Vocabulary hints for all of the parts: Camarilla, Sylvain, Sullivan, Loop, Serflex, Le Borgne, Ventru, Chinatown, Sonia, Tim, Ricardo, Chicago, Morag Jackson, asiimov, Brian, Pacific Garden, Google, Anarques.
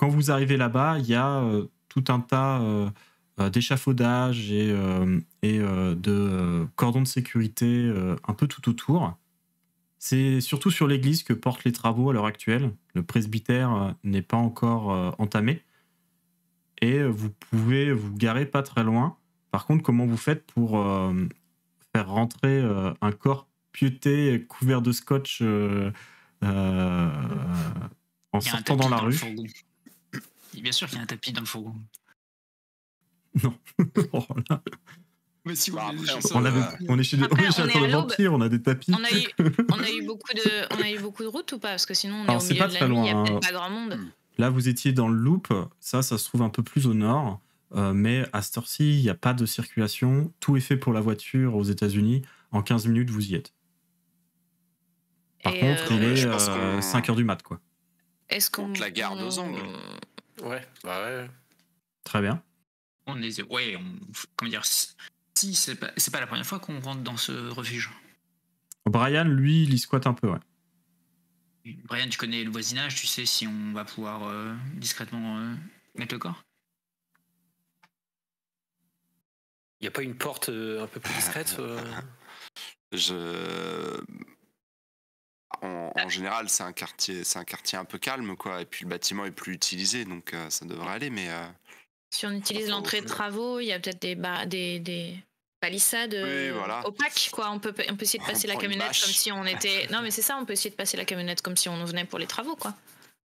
Quand vous arrivez là-bas, il y a tout un tas d'échafaudages et de cordons de sécurité un peu tout autour. C'est surtout sur l'église que portent les travaux à l'heure actuelle. Le presbytère n'est pas encore entamé. Et vous pouvez vous garer pas très loin. Par contre, comment vous faites pour faire rentrer un corps pieuté, couvert de scotch en sortant dans la rue? Bien sûr qu'il y a un tapis dans le fourgon. Non. Oh là. Mais si vous on est chez des vampires, on a des tapis. On a eu beaucoup de routes ou pas? Parce que sinon, on est au milieu de la nuit, il n'y a peut-être pas grand monde. Là, vous étiez dans le Loop. Ça se trouve un peu plus au nord. Mais à cette heure-ci, il n'y a pas de circulation. Tout est fait pour la voiture aux États-Unis. En 15 minutes, vous y êtes. Par contre, il est 5h du mat, quoi. Est-ce qu'on la garde aux angles? Ouais, bah ouais. Très bien. On les... Ouais, comment dire... Si, c'est pas la première fois qu'on rentre dans ce refuge. Brian, lui, il y squatte un peu, ouais. Brian, tu connais le voisinage, tu sais si on va pouvoir discrètement mettre le corps? Il n'y a pas une porte un peu plus discrète En général, c'est un quartier un peu calme, quoi. Et puis le bâtiment est plus utilisé, donc ça devrait aller, mais... Si on utilise l'entrée de travaux, il y a peut-être des palissades opaques, quoi. On peut essayer de passer la camionnette comme si on était... Non, mais c'est ça, on peut essayer de passer la camionnette comme si on venait pour les travaux, quoi.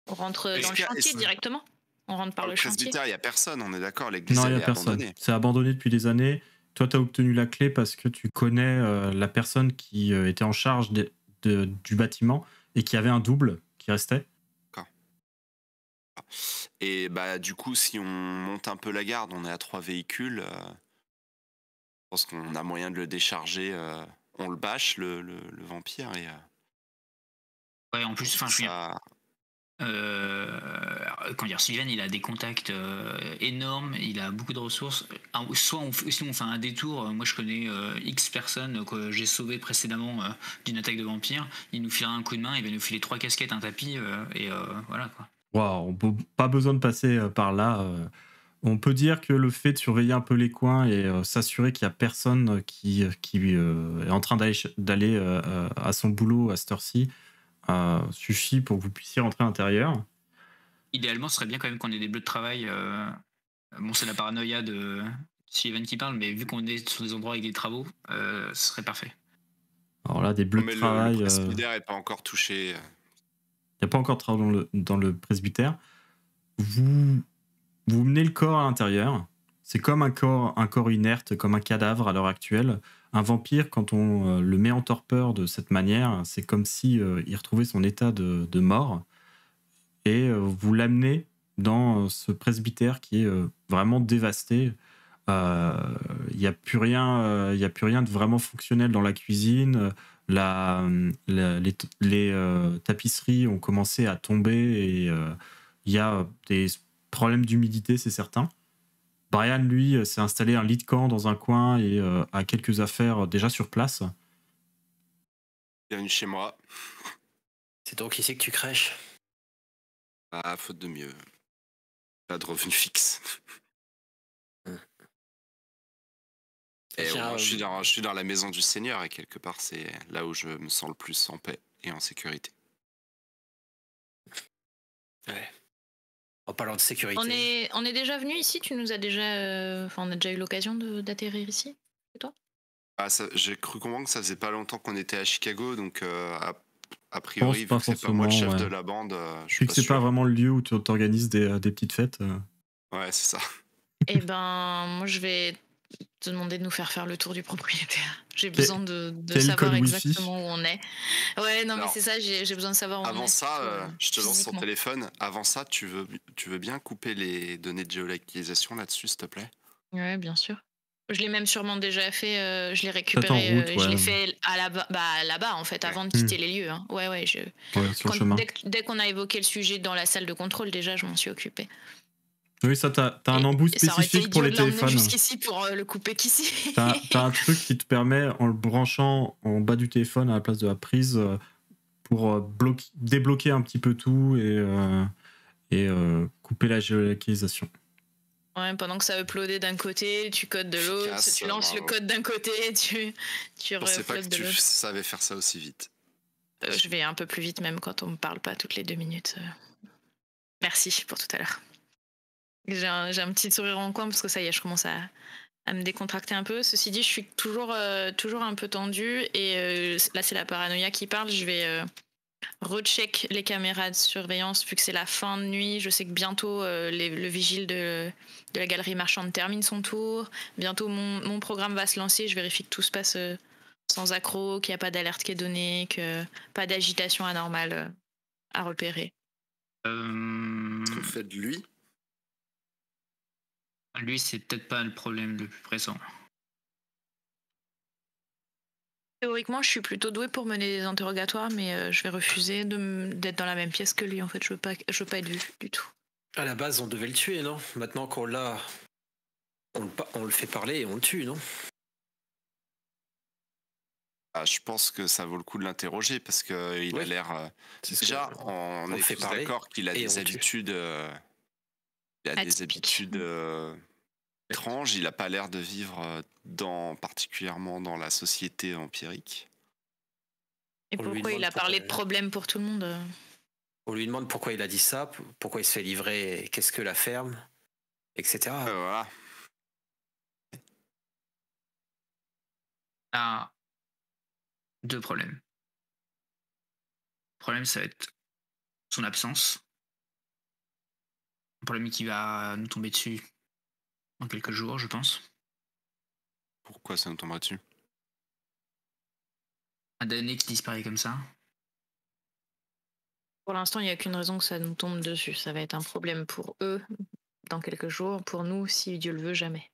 On rentre dans le chantier directement. On rentre par le chantier. Il n'y a personne, on est d'accord. L'église, non, il n'y a personne. C'est abandonné depuis des années. Toi, tu as obtenu la clé parce que tu connais la personne qui était en charge du bâtiment et qui avait un double qui restait. Et bah du coup, si on monte un peu la garde, on est à 3 véhicules. Je pense qu'on a moyen de le décharger. On le bâche, le vampire. Et, ouais, en plus, enfin, quand il y a Sylvain, il a des contacts énormes, il a beaucoup de ressources. Soit on fait un détour. Moi, je connais X personnes que j'ai sauvées précédemment d'une attaque de vampire. Il nous filera un coup de main, il va nous filer 3 casquettes, un tapis, et voilà quoi. Wow, pas besoin de passer par là. On peut dire que le fait de surveiller un peu les coins et s'assurer qu'il n'y a personne qui est en train d'aller à son boulot à cette heure-ci suffit pour que vous puissiez rentrer à l'intérieur. Idéalement, ce serait bien quand même qu'on ait des bleus de travail. Bon, c'est la paranoïa de Sylvain qui parle, mais vu qu'on est sur des endroits avec des travaux, ce serait parfait. Alors là, des bleus de travail... Le presbytère n'est pas encore touché... Il n'y a pas encore de travaux dans le presbytère. Vous menez le corps à l'intérieur. C'est comme un corps inerte, comme un cadavre à l'heure actuelle. Un vampire, quand on le met en torpeur de cette manière, c'est comme si il retrouvait son état de mort. Et vous l'amenez dans ce presbytère qui est vraiment dévasté. Il n'y a plus rien de vraiment fonctionnel dans la cuisine. Les tapisseries ont commencé à tomber et il y a des problèmes d'humidité, c'est certain. Brian, lui, s'est installé un lit de camp dans un coin et a quelques affaires déjà sur place. Bienvenue chez moi. C'est donc ici que tu crèches? Ah, faute de mieux. Pas de revenu fixe. Je suis dans la maison du Seigneur et quelque part c'est là où je me sens le plus en paix et en sécurité. Ouais. En parlant de sécurité. On est déjà venu ici, tu nous as déjà... Enfin, on a déjà eu l'occasion d'atterrir ici, et toi? J'ai cru comprendre que ça faisait pas longtemps qu'on était à Chicago, donc a priori, vu que c'est pas moi le chef de la bande... Vu que c'est pas vraiment le lieu où tu t'organises des petites fêtes. Ouais, c'est ça. Eh ben, moi je vais... te demander de nous faire le tour du propriétaire. J'ai besoin de savoir exactement où on est. Ouais, non, alors, mais c'est ça, j'ai besoin de savoir où on est. Avant ça, je te lance ton téléphone. Avant ça, tu veux bien couper les données de géolocalisation là-dessus, s'il te plaît? Ouais, bien sûr. Je l'ai même sûrement déjà fait. Je l'ai récupéré. Route, ouais. Je l'ai fait là-bas, en fait, avant de quitter les lieux. Hein. Ouais, sur le chemin. Dès qu'on a évoqué le sujet dans la salle de contrôle, déjà, je m'en suis occupée. Oui, ça, t'as un embout spécifique pour les téléphones. Jusqu'ici pour le couper qu'ici. T'as un truc qui te permet, en le branchant en bas du téléphone à la place de la prise, pour débloquer un petit peu tout et couper la géolocalisation. Ouais, pendant que ça uploadait d'un côté, tu codes de l'autre, tu lances le code d'un côté, tu reflottes de l'autre. Je ne pensais pas que tu savais faire ça aussi vite. Je vais un peu plus vite même quand on ne me parle pas toutes les 2 minutes. Merci pour tout à l'heure. J'ai un petit sourire en coin parce que ça y est, je commence à me décontracter un peu. Ceci dit, je suis toujours un peu tendue et là, c'est la paranoïa qui parle. Je vais recheck les caméras de surveillance vu que c'est la fin de nuit. Je sais que bientôt, le vigile de la galerie marchande termine son tour. Bientôt, mon programme va se lancer. Je vérifie que tout se passe sans accroc, qu'il n'y a pas d'alerte qui est donnée, que pas d'agitation anormale à repérer. Est-ce qu'on fait de lui ? Lui, c'est peut-être pas le problème le plus présent. Théoriquement, je suis plutôt douée pour mener des interrogatoires, mais je vais refuser d'être dans la même pièce que lui. En fait, je veux pas être vue du tout. À la base, on devait le tuer, non? Maintenant qu'on l'a, on le fait parler et on le tue, non? Ah, je pense que ça vaut le coup de l'interroger parce que il a l'air. Déjà, on est tous d'accord qu'il a des habitudes. Il a des habitudes étranges, il n'a pas l'air de vivre particulièrement dans la société empirique. Et pourquoi il a parlé de problèmes pour tout le monde? On lui demande pourquoi il a dit ça, pourquoi il se fait livrer, qu'est-ce que la ferme, etc. Voilà. Ah, 2 problèmes. Le problème, ça va être son absence. Un problème qui va nous tomber dessus dans quelques jours, je pense. Pourquoi ça nous tombera dessus? Un damné qui disparaît comme ça. Pour l'instant, il n'y a qu'une raison que ça nous tombe dessus. Ça va être un problème pour eux dans quelques jours, pour nous, si Dieu le veut, jamais.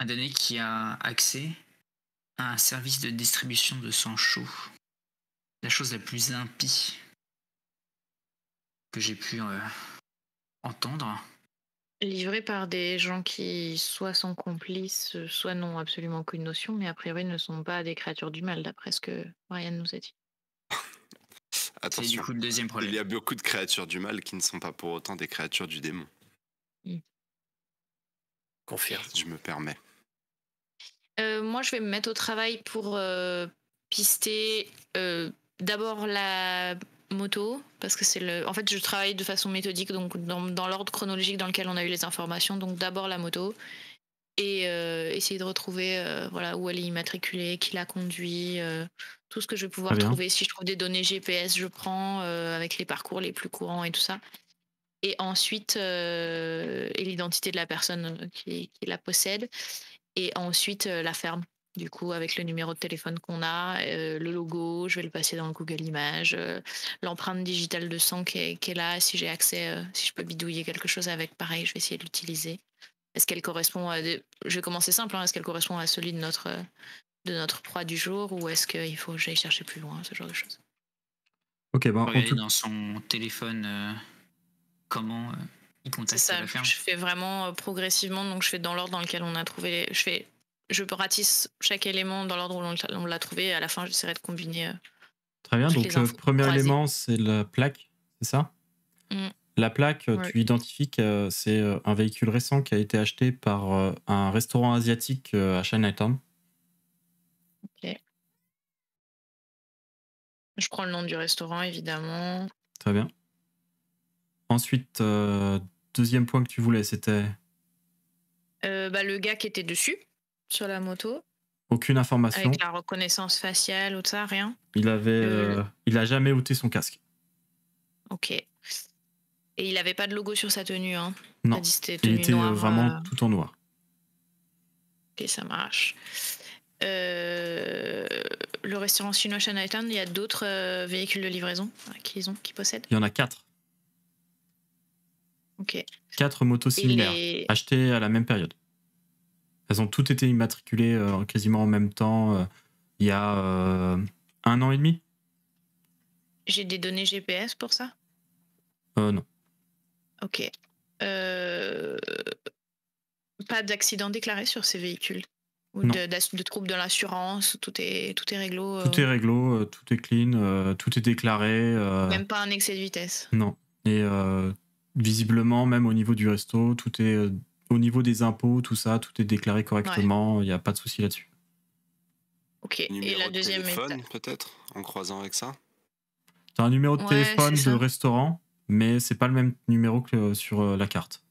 Un damné qui a accès à un service de distribution de sang chaud. La chose la plus impie que j'ai pu... entendre. Livré par des gens qui soit sont complices, soit n'ont absolument aucune notion, mais a priori ne sont pas des créatures du mal, d'après ce que Brian nous a dit. Attention, c'est du coup le deuxième problème. Il y a beaucoup de créatures du mal qui ne sont pas pour autant des créatures du démon. Confirme. Je me permets. Moi, je vais me mettre au travail pour pister d'abord la... moto, parce que c'est le... En fait, je travaille de façon méthodique, donc dans l'ordre chronologique dans lequel on a eu les informations. Donc d'abord la moto, et essayer de retrouver voilà, où elle est immatriculée, qui la conduit, tout ce que je vais pouvoir trouver. Si je trouve des données GPS, je prends avec les parcours les plus courants et tout ça. Et ensuite, et l'identité de la personne qui la possède. Et ensuite, la ferme. Du coup, avec le numéro de téléphone qu'on a, le logo, je vais le passer dans le Google Images, l'empreinte digitale de sang qui est là, si j'ai accès, si je peux bidouiller quelque chose avec, pareil, je vais essayer de l'utiliser. Est-ce qu'elle correspond à... Je vais commencer simple, hein, est-ce qu'elle correspond à celui de notre proie du jour, ou est-ce qu'il faut que j'aille chercher plus loin, ce genre de choses? Ok, bon. Regardez dans son téléphone comment il contacte la ferme. Je fais vraiment progressivement, donc je fais dans l'ordre dans lequel on a trouvé... Je ratisse chaque élément dans l'ordre où on l'a trouvé, et à la fin, j'essaierai de combiner. Très bien, donc le premier élément, c'est la plaque, c'est ça? La plaque, tu identifies que c'est un véhicule récent qui a été acheté par un restaurant asiatique à Chinatown. Ok. Je prends le nom du restaurant, évidemment. Très bien. Ensuite, deuxième point que tu voulais, c'était... le gars qui était dessus. Sur la moto. Aucune information. Avec la reconnaissance faciale ou tout ça, rien. Il a jamais ôté son casque. Ok. Et il n'avait pas de logo sur sa tenue, hein? Non. Il était noire, vraiment tout en noir. Ok, ça marche. Le restaurant chinois Chinatown, il y a d'autres véhicules de livraison qu'ils possèdent? Il y en a 4. Ok. 4 motos similaires, achetées à la même période. Elles ont toutes été immatriculées quasiment en même temps, il y a 1 an et demi. J'ai des données GPS pour ça? Non. Ok. Pas d'accident déclaré sur ces véhicules? Ou de troubles de l'assurance? Tout est réglo? Tout est réglo, tout est clean, tout est déclaré. Même pas un excès de vitesse? Non. Et visiblement, même au niveau du resto, tout est au niveau des impôts, tout ça, tout est déclaré correctement. Il n'y a pas de souci là-dessus. Ok. Numéro et la de deuxième téléphone, peut-être, en croisant avec ça. T'as un numéro de téléphone de restaurant, mais c'est pas le même numéro que sur la carte.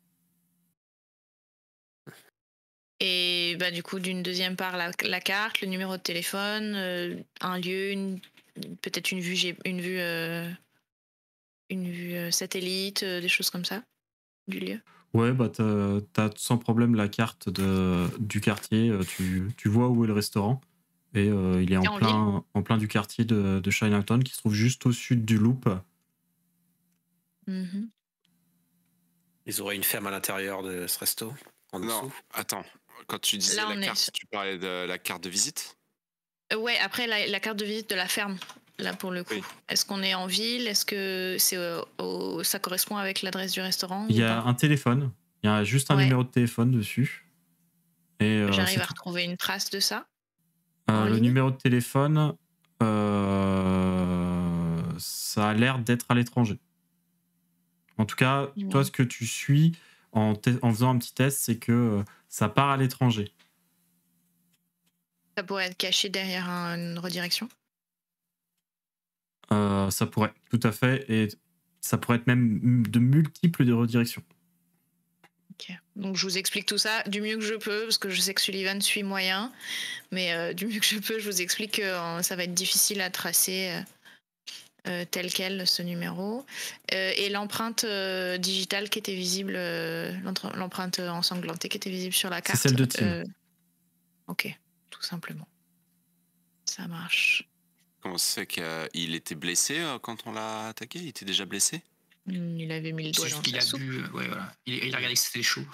Et bah, du coup, d'une deuxième part, la carte, le numéro de téléphone, un lieu, peut-être une vue satellite, des choses comme ça, du lieu. Ouais, bah, t'as sans problème la carte du quartier. Tu vois où est le restaurant. Et il est en plein du quartier de Chinatown, qui se trouve juste au sud du Loop. Mm-hmm. Ils auraient une ferme à l'intérieur de ce resto, en dessous. Non, attends, quand tu disais la carte, tu parlais de la carte de visite? Ouais, après la carte de visite de la ferme, là pour le coup. Oui. Est-ce qu'on est en ville? Est-ce que ça correspond avec l'adresse du restaurant? Il y a un téléphone, il y a juste un numéro de téléphone dessus. J'arrive à retrouver une trace de ça. Le numéro de téléphone, ça a l'air d'être à l'étranger. En tout cas, toi, ce que tu suis en faisant un petit test, c'est que ça part à l'étranger. Ça pourrait être caché derrière une redirection? Ça pourrait, tout à fait. Et ça pourrait être même de multiples redirections. Okay. Donc je vous explique tout ça du mieux que je peux, parce que je sais que Sullivan suit moyen, mais du mieux que je peux, je vous explique que ça va être difficile à tracer tel quel ce numéro. Et l'empreinte digitale qui était visible, l'empreinte ensanglantée qui était visible sur la carte. C'est celle de Tim. Ok, tout simplement. Ça marche. Comment c'est qu'il était blessé quand on l'a attaqué? Il était déjà blessé? Il avait mis le doigt dans la soupe. Ouais, voilà. Il a regardé que c'était chaud.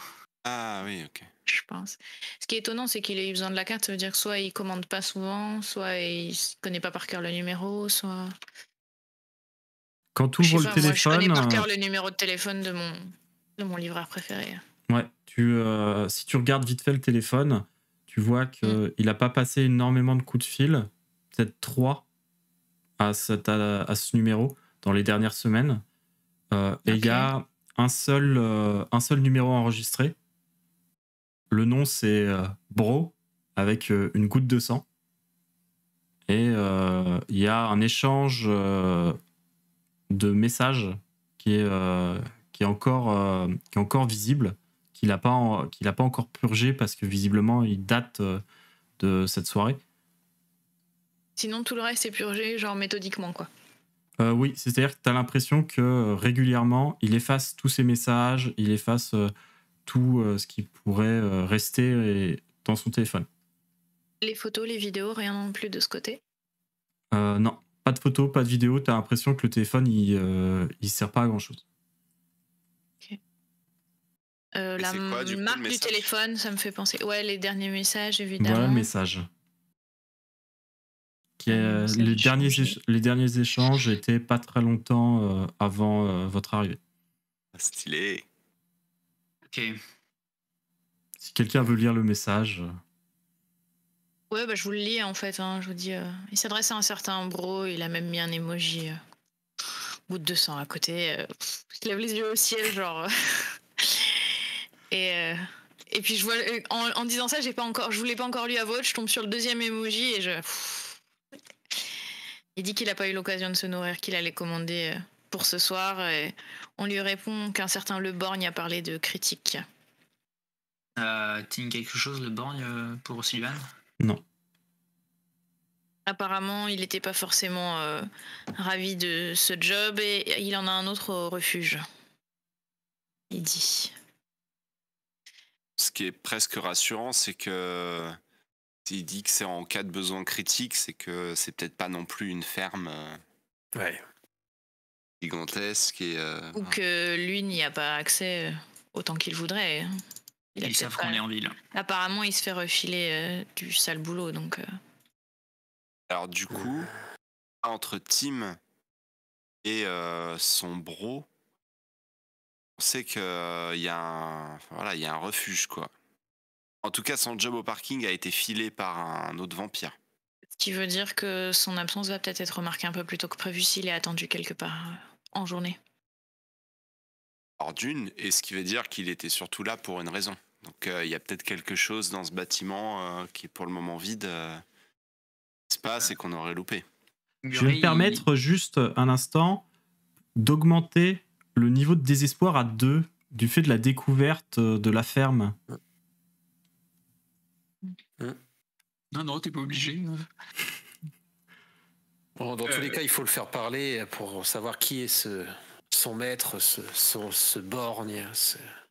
Ah oui, ok. Je pense. Ce qui est étonnant, c'est qu'il ait eu besoin de la carte. Ça veut dire que soit il commande pas souvent, soit il ne connaît pas par cœur le numéro, soit... Quand tu ouvres le téléphone... Moi, je connais par cœur le numéro de téléphone de mon livreur préféré. Ouais, si tu regardes vite fait le téléphone, tu vois qu'il n'a pas passé énormément de coups de fil, peut-être 3 à ce numéro dans les dernières semaines. Et il y a un seul numéro enregistré. Le nom, c'est Bro, avec une goutte de sang. Et il y a un échange de messages qui est encore visible, qu'il n'a pas encore purgé, parce que visiblement, il date de cette soirée. Sinon, tout le reste est purgé, genre méthodiquement, quoi. Oui, c'est-à-dire que tu as l'impression que régulièrement, il efface tous ses messages, il efface tout ce qui pourrait rester dans son téléphone. Les photos, les vidéos, rien non plus de ce côté? Non, pas de photos, pas de vidéos. Tu as l'impression que le téléphone, il sert pas à grand-chose. Ok. La marque du téléphone, ça me fait penser... Ouais, les derniers messages, évidemment. Voilà, messages. Les derniers échanges étaient pas très longtemps avant votre arrivée. Stylé. Ok. Si quelqu'un veut lire le message. Ouais, bah, je vous le lis en fait. Hein, je vous dis, il s'adresse à un certain Bro. Il a même mis un emoji goutte de sang à côté. Il lève les yeux au ciel, genre. Et puis je vois, en disant ça, je vous l'ai pas encore lu à votre. Je tombe sur le deuxième emoji et je. Il dit qu'il n'a pas eu l'occasion de se nourrir, qu'il allait commander pour ce soir. Et on lui répond qu'un certain Le Borgne a parlé de critique. T'as quelque chose, Le Borgne, pour Sylvain? Non. Apparemment, il n'était pas forcément ravi de ce job et il en a un autre au refuge. Il dit. Ce qui est presque rassurant, c'est que... Il dit que c'est en cas de besoin critique, c'est que c'est peut-être pas non plus une ferme gigantesque. Et, ou que lui n'y a pas accès autant qu'il voudrait. Ils savent qu'on est en ville. Apparemment, il se fait refiler du sale boulot. Donc, alors du coup, entre Tim et son bro, on sait qu'il y a un refuge, quoi. En tout cas, son job au parking a été filé par un autre vampire. Ce qui veut dire que son absence va peut-être être remarquée un peu plus tôt que prévu s'il est attendu quelque part en journée. hors d'une, et ce qui veut dire qu'il était surtout là pour une raison. Donc il y a peut-être quelque chose dans ce bâtiment qui est pour le moment vide, qui se passe et qu'on aurait loupé. Je vais me permettre juste un instant d'augmenter le niveau de désespoir à 2 du fait de la découverte de la ferme. Non, non, t'es pas obligé. Bon, dans tous les cas, il faut le faire parler pour savoir qui est son maître, ce borgne.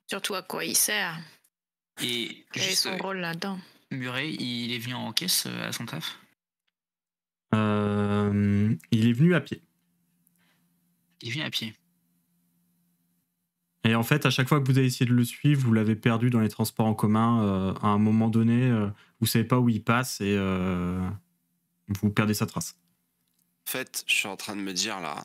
Surtout à quoi il sert. Et quel est son rôle là-dedans? Murray, il est venu en caisse à son taf? Il est venu à pied. Il vient à pied. Et en fait, à chaque fois que vous avez essayé de le suivre, vous l'avez perdu dans les transports en commun. À un moment donné, vous savez pas où il passe et vous perdez sa trace. En fait, je suis en train de me dire là,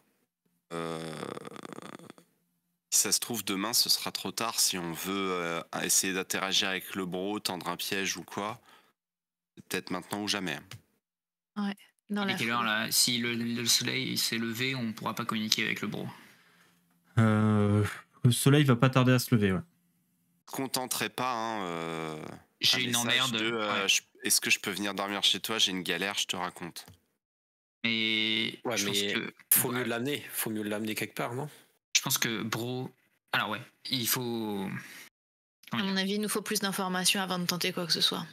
si ça se trouve demain, ce sera trop tard si on veut essayer d'interagir avec le bro, tendre un piège ou quoi. C'est peut-être maintenant ou jamais. Ouais. À quelle heure là? Si le soleil s'est levé, on pourra pas communiquer avec le bro. Le soleil va pas tarder à se lever, ouais. Contenterai pas, hein. J'ai une emmerde. Est-ce que je peux venir dormir chez toi? J'ai une galère, je te raconte. Mais ouais, faut mieux l'amener. Faut mieux l'amener quelque part, non? Je pense que bro. Alors ouais, il faut. À mon avis, il nous faut plus d'informations avant de tenter quoi que ce soit.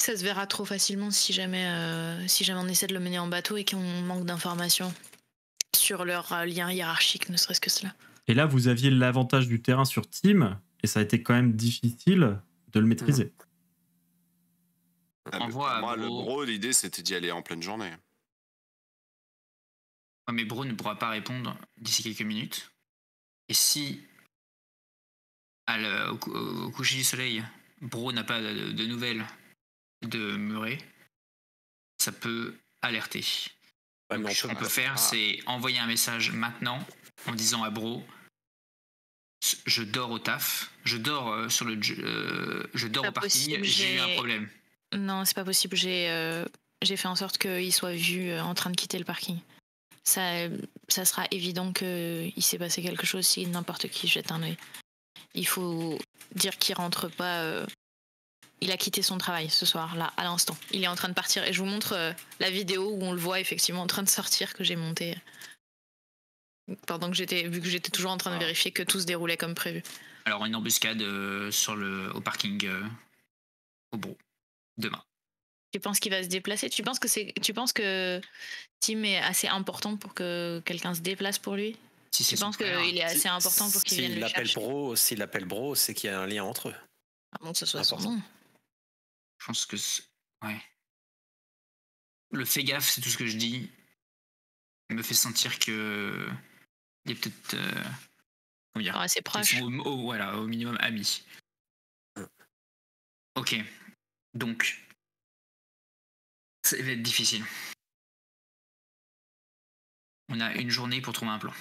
Ça se verra trop facilement si jamais on essaie de le mener en bateau et qu'on manque d'informations sur leur lien hiérarchique, ne serait-ce que cela. Et là, vous aviez l'avantage du terrain sur Tim, et ça a été quand même difficile de le maîtriser. Ah, pour moi, le bro, l'idée, c'était d'y aller en pleine journée. Ouais, mais bro ne pourra pas répondre d'ici quelques minutes. Et si, au coucher du soleil, bro n'a pas de nouvelles de Murray, ça peut alerter. Ouais, donc, ce qu'on peut faire, c'est envoyer un message maintenant en disant à bro, je dors au taf, je dors au parking, j'ai eu un problème. Non, c'est pas possible, j'ai fait en sorte qu'il soit vu en train de quitter le parking. Ça sera évident qu'il s'est passé quelque chose si n'importe qui jette un œil. Il faut dire qu'il rentre pas. Il a quitté son travail ce soir, là, à l'instant. Il est en train de partir. Et je vous montre la vidéo où on le voit effectivement en train de sortir, que j'ai montée. Pendant que j'étais toujours en train de vérifier que tout se déroulait comme prévu. Alors, une embuscade au parking au Bro, demain. Tu penses qu'il va se déplacer? Tu penses que Tim est assez important pour que quelqu'un se déplace pour lui? Si tu penses qu'il est assez important pour qu'il vienne le chercher? S'il l'appelle Bro, c'est qu'il y a un lien entre eux. Avant que ce soit important. Son nom. Je pense que ouais. Le fais gaffe, c'est tout ce que je dis. Il me fait sentir que il est peut-être comment dire, assez proche. Voilà, au minimum ami. Ok. Donc ça va être difficile. On a une journée pour trouver un plan.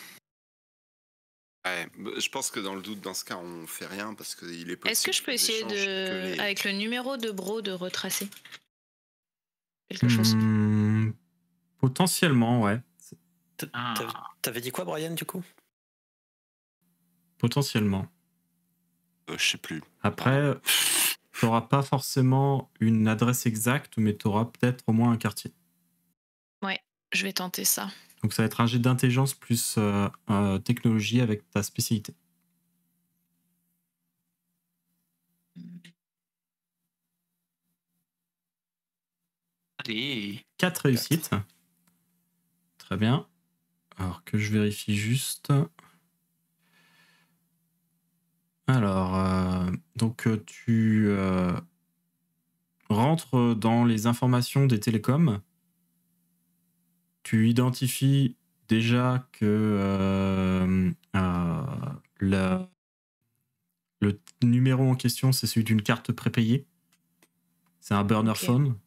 Ouais, je pense que dans le doute, dans ce cas, on fait rien parce qu'il est possible. Est-ce que je peux essayer avec le numéro de Bro de retracer quelque chose? Potentiellement, ouais. T'avais dit quoi, Brian, du coup? Potentiellement. Je sais plus. Après, t'auras pas forcément une adresse exacte, mais t'auras peut-être au moins un quartier. Ouais, je vais tenter ça. Donc ça va être un jet d'intelligence plus technologie avec ta spécialité. Allez, 4 réussites. Très bien. Alors que je vérifie juste. Alors, donc tu rentres dans les informations des télécoms. Tu identifies déjà que le numéro en question, c'est celui d'une carte prépayée. C'est un burner phone.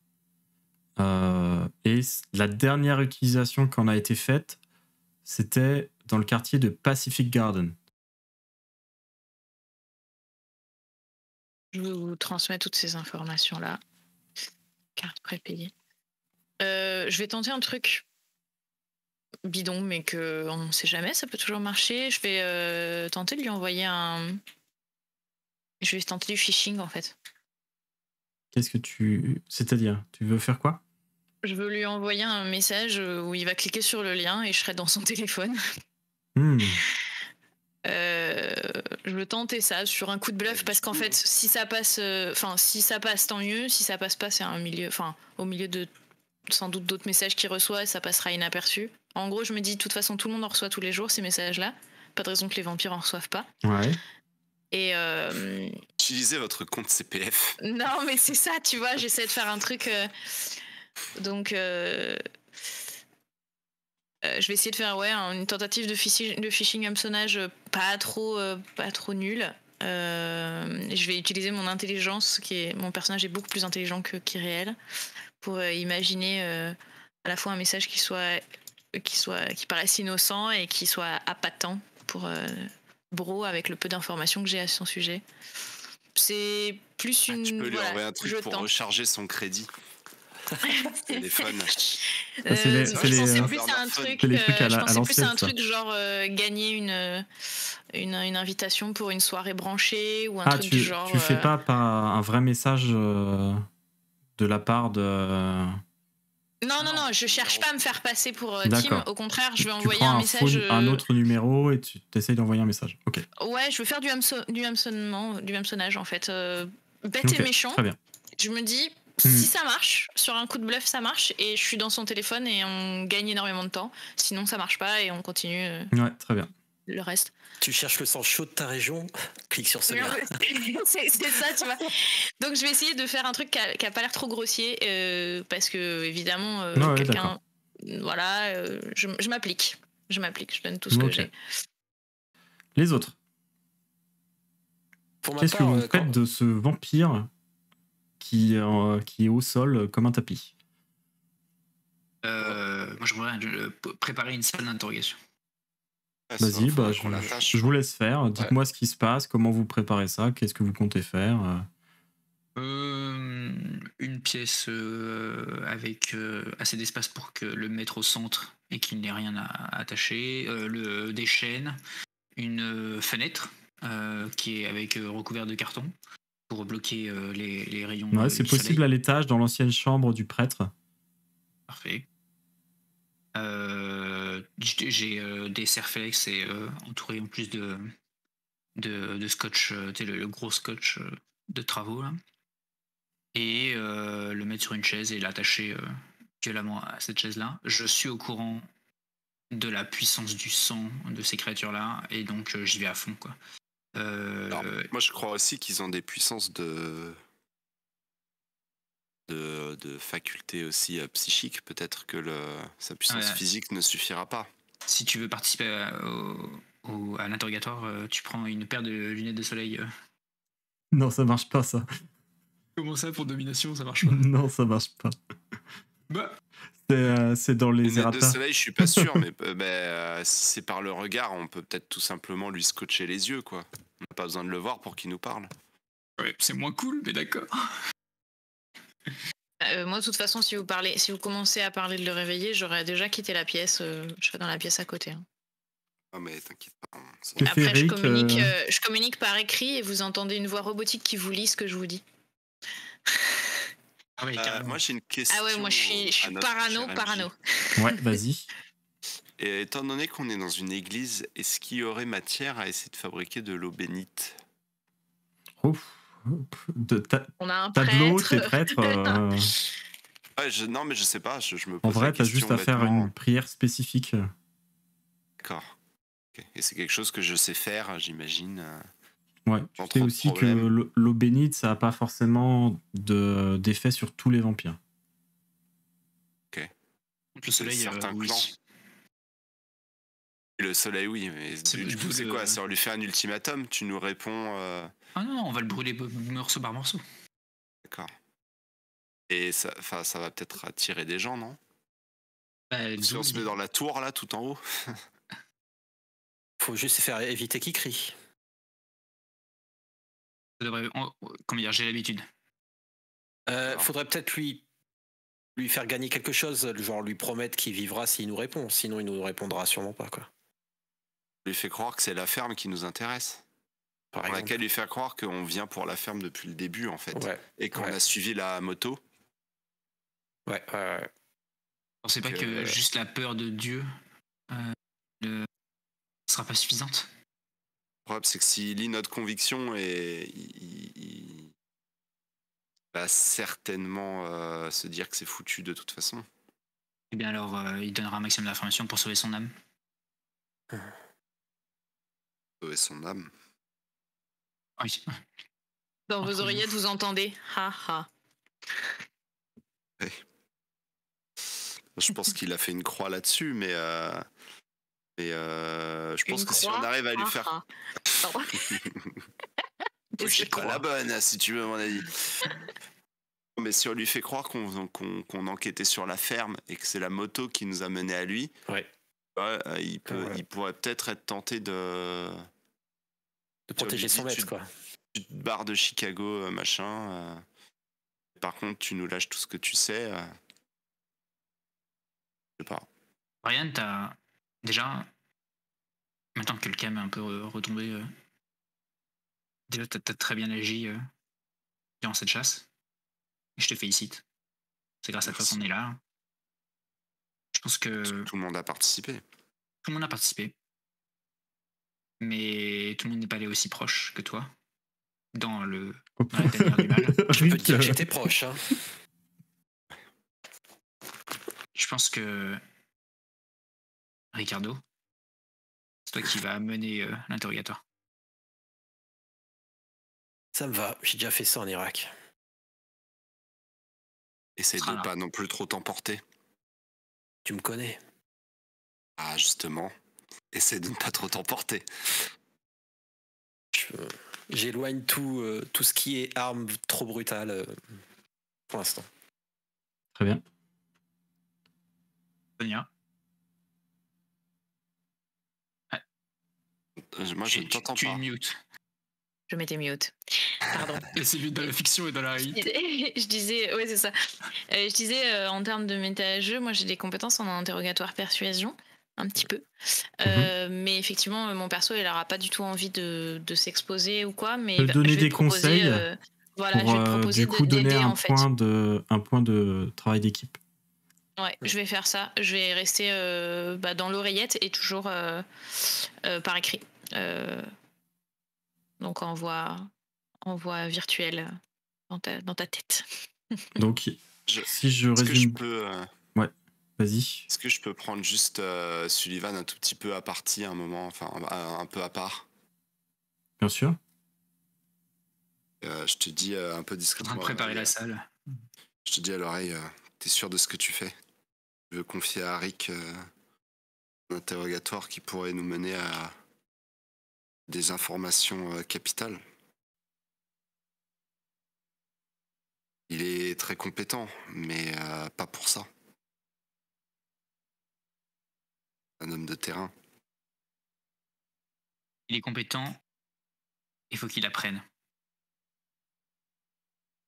Et la dernière utilisation qu'en a été faite, c'était dans le quartier de Pacific Garden. Je vous transmets toutes ces informations-là. Carte prépayée. Je vais tenter un truc. bidon, mais qu'on ne sait jamais, ça peut toujours marcher. Je vais tenter de lui envoyer un... Je vais tenter du phishing, en fait. Qu'est-ce que tu... C'est-à-dire, tu veux faire quoi? Je veux lui envoyer un message où il va cliquer sur le lien et je serai dans son téléphone. Je veux tenter ça sur un coup de bluff parce qu'en fait, si ça passe, si ça passe, tant mieux. Si ça passe pas, c'est un milieu, au milieu de sans doute d'autres messages qu'il reçoit, ça passera inaperçu. En gros, je me dis, de toute façon, tout le monde en reçoit tous les jours ces messages-là. Pas de raison que les vampires en reçoivent pas. Ouais. Et utilisez votre compte CPF. Non, mais c'est ça, tu vois. J'essaie de faire un truc. Je vais essayer de faire une tentative de phishing un personnage pas trop nul. Je vais utiliser mon intelligence, mon personnage est beaucoup plus intelligent qu'Iriel, pour imaginer à la fois un message qui paraisse innocent et qui soit appâtant pour Bro, avec le peu d'informations que j'ai à son sujet. C'est plus une... Tu peux lui envoyer un truc pour recharger son crédit. Téléphone. Je pensais plus à un truc genre gagner une invitation pour une soirée branchée ou un truc du genre. Tu fais pas par un vrai message de la part de... Non, je cherche pas à me faire passer pour Tim. Au contraire, je vais envoyer un message. Un autre numéro et tu essayes d'envoyer un message. Ok. Ouais, je veux faire du hameçonnage en fait. Bête et méchant. Très bien. Je me dis... Si ça marche, sur un coup de bluff ça marche et je suis dans son téléphone et on gagne énormément de temps. Sinon ça marche pas et on continue. Ouais, très bien. Le reste. Tu cherches le sang chaud de ta région, clique sur ce lien. C'est ça, tu vois. Donc je vais essayer de faire un truc qui a pas l'air trop grossier parce que évidemment quelqu'un, voilà, je m'applique, je donne tout ce que j'ai. Les autres. Qu'est-ce que vous faites de ce vampire qui est au sol comme un tapis? Moi, je voudrais préparer une salle d'interrogation. Vas-y, je vous laisse faire. Dites-moi ce qui se passe, comment vous préparez ça, qu'est-ce que vous comptez faire. Une pièce avec assez d'espace pour que le mettre au centre et qu'il n'ait rien à attacher. Des chaînes, une fenêtre qui est recouverte de carton, pour bloquer les rayons. Ouais, c'est possible soleil. À l'étage, dans l'ancienne chambre du prêtre. Parfait. J'ai des serflex et entouré en plus de scotch, le gros scotch de travaux, là. Et le mettre sur une chaise et l'attacher violemment à cette chaise-là. Je suis au courant de la puissance du sang de ces créatures-là, et donc j'y vais à fond, quoi. Alors, moi je crois aussi qu'ils ont des puissances de facultés aussi psychiques. Peut-être que sa puissance physique ne suffira pas. Si tu veux participer à l'interrogatoire, tu prends une paire de lunettes de soleil. Non, ça marche pas, ça. Comment ça, pour domination, ça marche pas? Non, ça marche pas. Bah, c'est dans les errata. De soleil, je suis pas sûr, mais si c'est par le regard, on peut peut-être tout simplement lui scotcher les yeux, quoi. On n'a pas besoin de le voir pour qu'il nous parle. Ouais, c'est moins cool, mais d'accord. Moi, de toute façon, si vous commencez à parler de le réveiller, j'aurais déjà quitté la pièce. Je serais dans la pièce à côté. Hein. Ah, mais t'inquiète pas. Après, je communique par écrit et vous entendez une voix robotique qui vous lit ce que je vous dis. Oui, moi j'ai une question. Ah ouais, moi je suis parano. Ouais, vas-y. Étant donné qu'on est dans une église, est-ce qu'il y aurait matière à essayer de fabriquer de l'eau bénite? On a un prêtre. Non, mais je sais pas. Je me pose en vrai, t'as juste à faire une prière spécifique. D'accord. Okay. Et c'est quelque chose que je sais faire, j'imagine. Ouais, tu sais aussi que l'eau bénite, ça n'a pas forcément d'effet sur tous les vampires. Ok. Le soleil, certains clans. Le soleil, oui, mais du coup, c'est quoi? Ça lui fait un ultimatum, tu nous réponds... Ah non, on va le brûler morceau par morceau. D'accord. Et ça va peut-être attirer des gens, non? Si on se met dans la tour, là, tout en haut. Faut juste faire éviter qu'il crie. J'ai l'habitude. Faudrait peut-être lui lui faire gagner quelque chose, genre lui promettre qu'il vivra s'il nous répond, sinon il nous répondra sûrement pas, quoi. Lui fait croire que c'est la ferme qui nous intéresse. Par laquelle lui faire croire qu'on vient pour la ferme depuis le début, en fait, ouais, et qu'on a suivi la moto. Ouais, pensez pas que juste la peur de Dieu ne sera pas suffisante. Le problème, c'est que s'il lit notre conviction, et il va certainement se dire que c'est foutu de toute façon. Eh bien alors, il donnera un maximum d'informations pour sauver son âme. Sauver son âme. Oui. Dans vos oreillettes, vous entendez ha ha. Ouais. Je pense qu'il a fait une croix là-dessus, mais je pense que si on arrive à lui faire. Je suis pas la bonne, si tu veux, mon avis. Mais si on lui fait croire qu'on enquêtait sur la ferme et que c'est la moto qui nous a menés à lui, ouais. Il pourrait peut-être être tenté de. De protéger son maître, quoi. Tu te barres de Chicago, machin. Par contre, tu nous lâches tout ce que tu sais. Je sais pas. Brian, t'as déjà, maintenant que le cam est un peu retombé, déjà t'as très bien agi durant cette chasse. Et je te félicite. C'est grâce à toi qu'on est là. Je pense que tout le monde a participé. Tout le monde a participé. Mais tout le monde n'est pas allé aussi proche que toi dans la dernière du mal. Je peux te dire que j'étais proche. Hein. Je pense que Ricardo, c'est toi qui vas mener l'interrogatoire. Ça me va, j'ai déjà fait ça en Irak. Essaye de pas non plus trop t'emporter. Tu me connais. Ah justement. Essaie de ne pas trop t'emporter. J'éloigne tout ce qui est arme trop brutale pour l'instant. Très bien. Sonia. Moi, je ne t'entends pas. Tu mute. Je m'étais mute. Pardon. C'est vite dans la fiction et dans la réalité. Je disais, ouais, c'est ça. Je disais, en termes de méta-jeu, moi, j'ai des compétences en interrogatoire persuasion. Un petit peu. Mais effectivement, mon perso, il n'aura pas du tout envie de s'exposer ou quoi. Mais donner des conseils. Voilà, je vais te proposer d'aider en fait. Un point de travail d'équipe. Ouais, je vais faire ça. Je vais rester dans l'oreillette et toujours par écrit. Donc en voix virtuelle dans ta tête. Donc, si je résume. Que je peux, vas-y. Est-ce que je peux prendre juste Sullivan un tout petit peu à partie un moment, enfin un peu à part? Bien sûr. Je te dis un peu discrètement. On va préparer la salle. Je te dis à l'oreille, t'es sûr de ce que tu fais? Je veux confier à Rick un interrogatoire qui pourrait nous mener à des informations capitales. Il est très compétent, mais pas pour ça. Un homme de terrain. Il est compétent, il faut qu'il apprenne.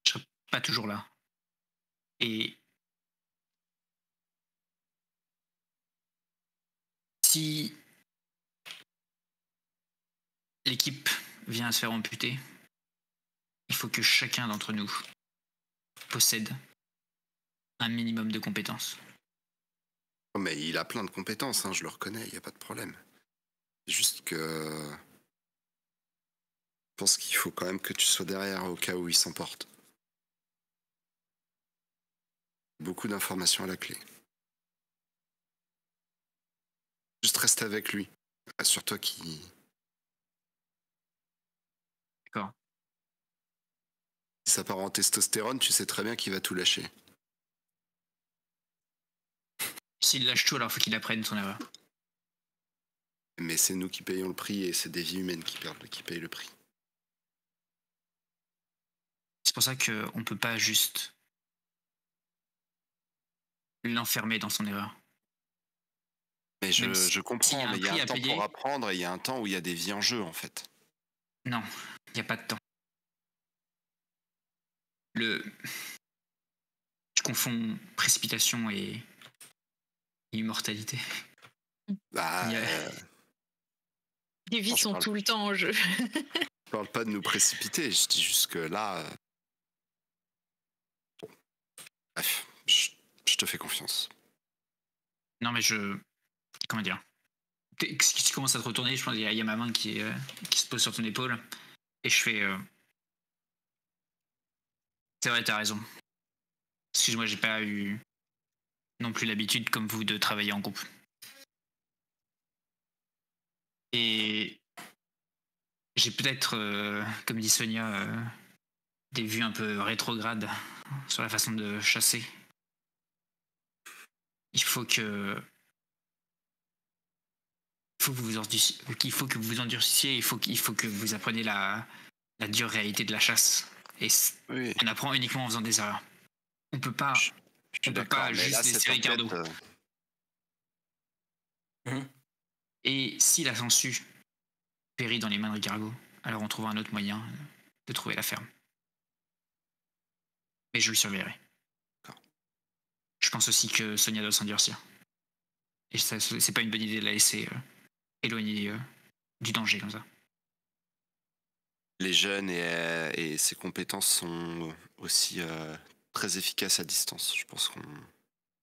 Je serai pas toujours là. Et si l'équipe vient à se faire amputer, il faut que chacun d'entre nous possède un minimum de compétences. Mais il a plein de compétences, hein, je le reconnais, il n'y a pas de problème. C'est juste que je pense qu'il faut quand même que tu sois derrière au cas où il s'emporte. Beaucoup d'informations à la clé. Juste reste avec lui. Assure-toi qu'il... D'accord. Si ça part en testostérone, tu sais très bien qu'il va tout lâcher. S'il lâche tout, alors il faut qu'il apprenne son erreur. Mais c'est nous qui payons le prix et c'est des vies humaines qui payent le prix. C'est pour ça qu'on ne peut pas juste l'enfermer dans son erreur. Mais je comprends, mais il y a un temps pour apprendre et il y a un temps où il y a des vies en jeu, en fait. Non, il n'y a pas de temps. Je confonds précipitation et immortalité. Ah, les vies sont tout le temps en jeu. Je parle pas de nous précipiter, je dis juste que là... Bref, je te fais confiance. Non mais je... Comment dire? Si tu commences à te retourner, je pense qu'il y a ma main qui se pose sur ton épaule. Et je fais... C'est vrai, t'as raison. Excuse-moi, j'ai pas eu non plus l'habitude, comme vous, de travailler en groupe. Et j'ai peut-être, comme dit Sonia, des vues un peu rétrogrades sur la façon de chasser. Il faut que vous endurcissiez, il faut que vous appreniez la dure réalité de la chasse. Et oui. On apprend uniquement en faisant des erreurs. On peut pas, juste laisser Ricardo. Et si la sangsue périt dans les mains de Ricardo, alors on trouvera un autre moyen de trouver la ferme. Mais je le surveillerai. Je pense aussi que Sonia doit s'endurcir. Et ça, c'est pas une bonne idée de la laisser éloigner du danger comme ça. Les jeunes et ses compétences sont aussi très efficaces à distance. Je pense qu'on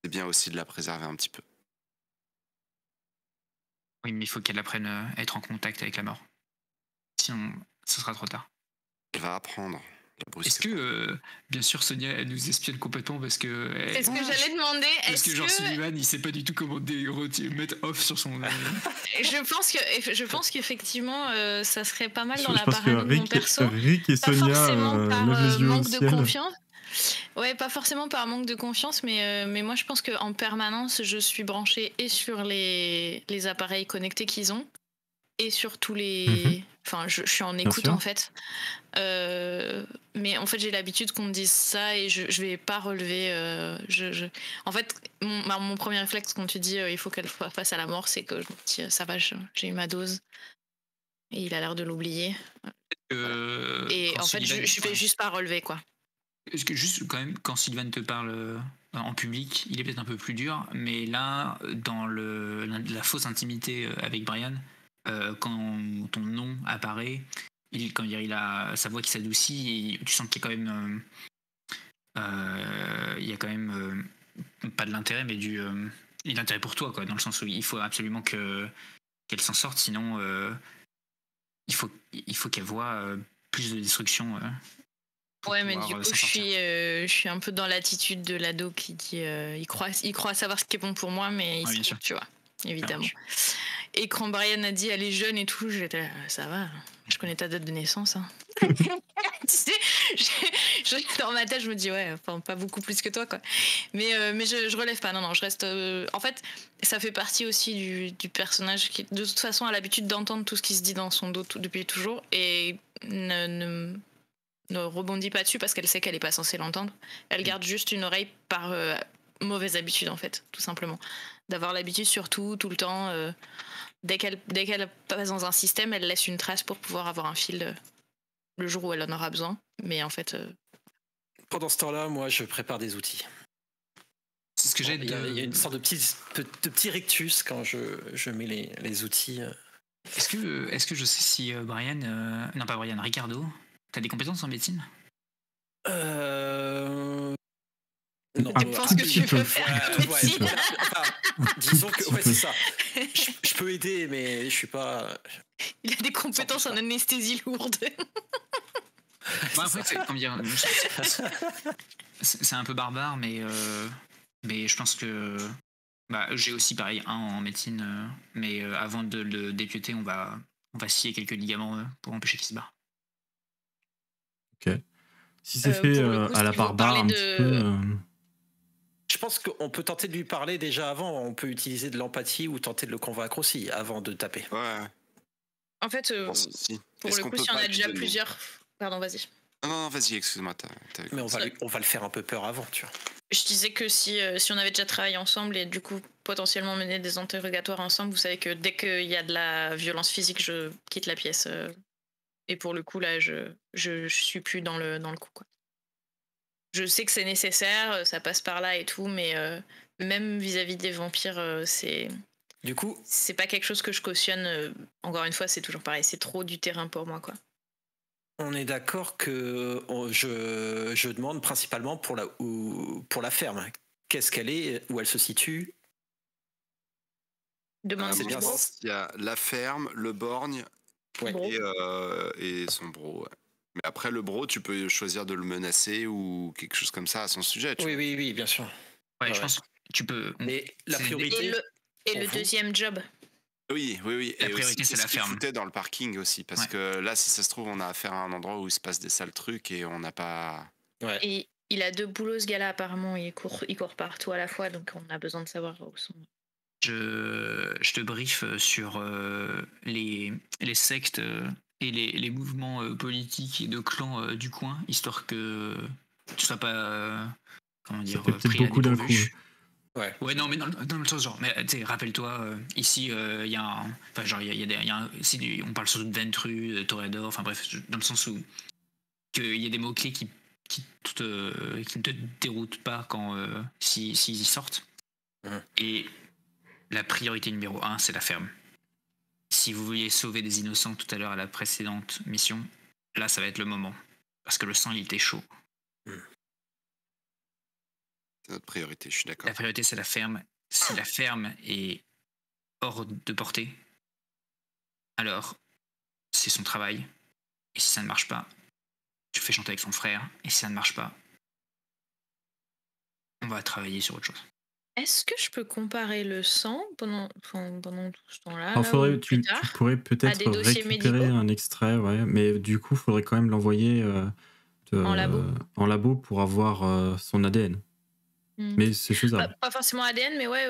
c'est bien aussi de la préserver un petit peu. Oui, mais il faut qu'elle apprenne à être en contact avec la mort. Sinon, ce sera trop tard. Elle va apprendre. Est-ce que, bien sûr, Sonia, elle nous espionne complètement parce que... C'est ce que j'allais demander. Est-ce que genre Sullivan, il sait pas du tout comment mettre off sur son... Je pense qu'effectivement, ça serait pas mal dans la parade de mon perso. Rick et Sonia, pas forcément par manque de confiance. Ouais, pas forcément par manque de confiance, mais moi je pense qu'en permanence, je suis branchée et sur les appareils connectés qu'ils ont, et sur tous les... Enfin, je suis en écoute en fait. Mais en fait, j'ai l'habitude qu'on me dise ça et je vais pas relever... En fait, mon premier réflexe quand tu dis il faut qu'elle soit face à la mort, c'est que je me dis ça va, j'ai eu ma dose. Et il a l'air de l'oublier. Voilà. Et en fait, je vais juste pas relever, quoi. Est-ce que juste quand même, quand Sylvain te parle en public, il est peut-être un peu plus dur, mais là, dans la fausse intimité avec Brian, quand ton nom apparaît, il a sa voix qui s'adoucit et tu sens qu'il y a quand même, pas de l'intérêt, mais de l'intérêt pour toi, quoi, dans le sens où il faut absolument qu'elle s'en sorte, sinon il faut qu'elle voie plus de destruction. Ouais, mais du coup, je suis un peu dans l'attitude de l'ado qui dit il croit savoir ce qui est bon pour moi, mais il sait, tu vois, évidemment. Et quand Brian a dit elle est jeune et tout, j'étais là, ça va, je connais ta date de naissance. Hein. Tu sais, dans ma tête, je me dis ouais, enfin, pas beaucoup plus que toi, quoi. Mais je relève pas, non, je reste. En fait, ça fait partie aussi du personnage qui, de toute façon, a l'habitude d'entendre tout ce qui se dit dans son dos depuis toujours et ne rebondit pas dessus parce qu'elle sait qu'elle n'est pas censée l'entendre. Elle garde juste une oreille par mauvaise habitude, en fait, tout simplement. D'avoir l'habitude surtout, tout le temps. Dès qu'elle passe dans un système, elle laisse une trace pour pouvoir avoir un fil le jour où elle en aura besoin. Mais en fait... Pendant ce temps-là, moi, je prépare des outils. C'est ce que j'ai dit. Il y a une sorte de petit rictus quand je mets les outils. Est-ce que je sais si Brian... non, pas Brian, Ricardo... T'as des compétences en médecine? Non, je pense que tu peux faire la médecine. Disons que ouais, c'est ça. Je peux aider, mais je suis pas. Il a des compétences en anesthésie lourde. Bah, après, c'est comment dire. C'est un peu barbare, mais je pense que j'ai aussi pareil un en médecine, mais avant de le dépiauter, on va scier quelques ligaments pour empêcher qu'il se barre. Ok. Si c'est fait coup, à la barbare un petit peu... Je pense qu'on peut tenter de lui parler déjà avant. On peut utiliser de l'empathie ou tenter de le convaincre aussi avant de taper. Ouais. En fait, pour le coup, si on a déjà plusieurs... Pardon, vas-y. Non, vas-y, excuse-moi. Mais on va le faire un peu peur avant, tu vois. Je disais que si on avait déjà travaillé ensemble et du coup potentiellement mené des interrogatoires ensemble, vous savez que dès qu'il y a de la violence physique, je quitte la pièce... Et pour le coup, là, je suis plus dans le coup, quoi. Je sais que c'est nécessaire, ça passe par là et tout, mais même vis-à-vis des vampires, c'est... Du coup... C'est pas quelque chose que je cautionne. Encore une fois, c'est toujours pareil. C'est trop du terrain pour moi, quoi. On est d'accord que je demande principalement pour la ferme. Qu'est-ce qu'elle est, où elle se situe? C'est bien ça. Il y a la ferme, le Borgne, ouais. Et son bro. Ouais. Mais après, le bro, tu peux choisir de le menacer ou quelque chose comme ça à son sujet. Oui, bien sûr. Ouais, je pense que tu peux... Mais la priorité... Et le deuxième job. Oui. La priorité, c'est la ferme. Foutait dans le parking aussi, parce que là, si ça se trouve, on a affaire à un endroit où il se passe des sales trucs et on n'a pas... Ouais. Et il a deux boulots, ce gars-là, apparemment. Il court partout à la fois, donc on a besoin de savoir où sont... Je te briefe sur les sectes et les mouvements politiques et de clans du coin, histoire que tu sois pas... comment dire, pris beaucoup d'un coup. Ouais, non, mais dans le sens, genre, mais tu sais, rappelle-toi, ici, il y a un. Enfin, genre, si on parle surtout de Ventru, de Toréador, enfin, bref, dans le sens où. Il y a des mots-clés qui ne te déroutent pas quand. S'ils y sortent. Ouais. Et la priorité numéro 1, c'est la ferme. Si vous vouliez sauver des innocents tout à l'heure à la précédente mission, là, ça va être le moment. Parce que le sang, il était chaud. Ouais. Notre priorité, je suis d'accord. La priorité, c'est la ferme. Si la ferme est hors de portée, alors c'est son travail. Et si ça ne marche pas, tu fais chanter avec son frère. Et si ça ne marche pas, on va travailler sur autre chose. Est-ce que je peux comparer le sang pendant tout ce temps-là? Tu pourrais peut-être récupérer un extrait, ouais. Mais du coup, il faudrait quand même l'envoyer en labo pour avoir son ADN. Mais c'est faisable. Pas forcément ADN, mais ouais,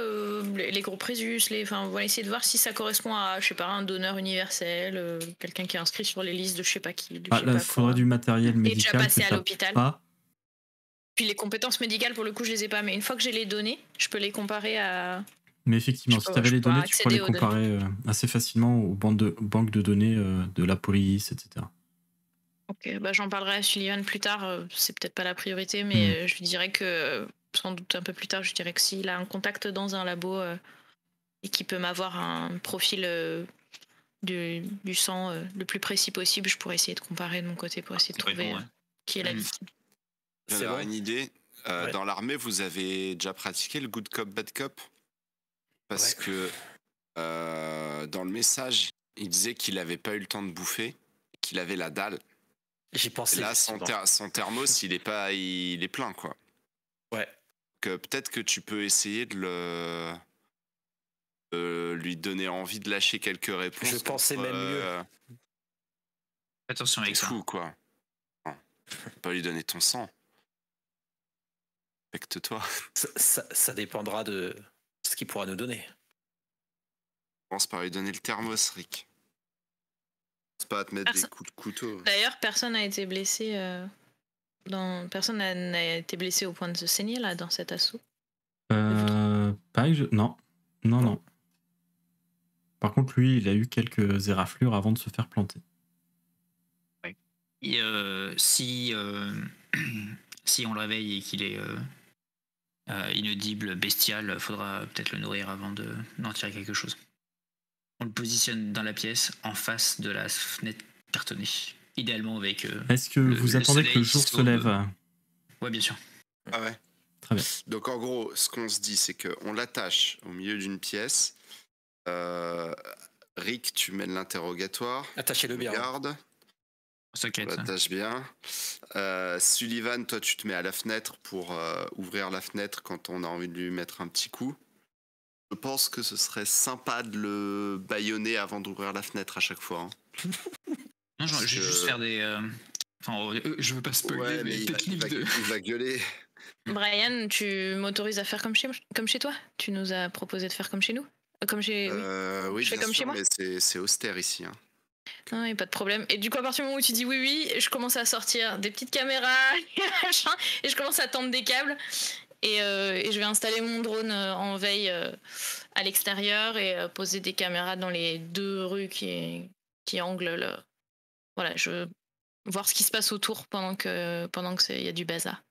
les gros présus, on va essayer de voir si ça correspond à, je sais pas, un donneur universel, quelqu'un qui est inscrit sur les listes de je sais pas qui. Il faudrait du matériel médical. Déjà passé à l'hôpital. Puis les compétences médicales, pour le coup, je les ai pas, mais une fois que j'ai les données, je peux les comparer à. Mais effectivement, si tu avais les données, tu pourrais les comparer assez facilement aux banques de données de la police, etc. Ok, bah j'en parlerai à Sullivan plus tard, c'est peut-être pas la priorité, mais je lui dirais que. Sans doute un peu plus tard, je dirais que s'il a un contact dans un labo et qu'il peut m'avoir un profil du sang le plus précis possible, je pourrais essayer de comparer de mon côté pour essayer de trouver qui est la victime. J'en ai une idée. Dans l'armée, vous avez déjà pratiqué le good cop, bad cop? Parce que dans le message, il disait qu'il n'avait pas eu le temps de bouffer, qu'il avait la dalle. J'y pensais. Là, son thermos, il est plein, quoi. Ouais. Que peut-être que tu peux essayer de lui donner envie de lâcher quelques réponses. Je pensais même mieux. Attention avec ça. C'est fou, quoi. Non. Pas lui donner ton sang. Respecte-toi. Ça dépendra de ce qu'il pourra nous donner. Je pense par lui donner le thermos, Rick. Je pense pas à te mettre des coups de couteau. D'ailleurs, personne n'a été blessé. Personne n'a été blessé au point de se saigner là dans cet assaut. Pareil, non. Par contre, lui, il a eu quelques éraflures avant de se faire planter. Ouais. Et si on le réveille et qu'il est inaudible, bestial, faudra peut-être le nourrir avant d'en tirer quelque chose. On le positionne dans la pièce, en face de la fenêtre cartonnée. Idéalement avec. Est-ce que vous attendez que le jour se lève? Ouais, bien sûr. Ah ouais. Très bien. Donc en gros, ce qu'on se dit, c'est qu'on l'attache au milieu d'une pièce. Rick, tu mènes l'interrogatoire. Attachez-le bien. Regarde. On l'attache bien. Sullivan, toi, tu te mets à la fenêtre pour ouvrir la fenêtre quand on a envie de lui mettre un petit coup. Je pense que ce serait sympa de le bâillonner avant d'ouvrir la fenêtre à chaque fois. Hein. Non, je vais juste faire des... Enfin, je veux pas spoiler, ouais, mais il va gueuler. Brian, tu m'autorises à faire comme chez toi? Tu nous as proposé de faire comme chez nous? Oui, je fais comme sûr, chez moi. Mais c'est austère ici. Hein. Non, y a pas de problème. Et du coup, à partir du moment où tu dis oui, je commence à sortir des petites caméras, et je commence à tendre des câbles. Et je vais installer mon drone en veille à l'extérieur et poser des caméras dans les deux rues qui anglent là. Voilà, je veux voir ce qui se passe autour pendant qu'il y a du bazar.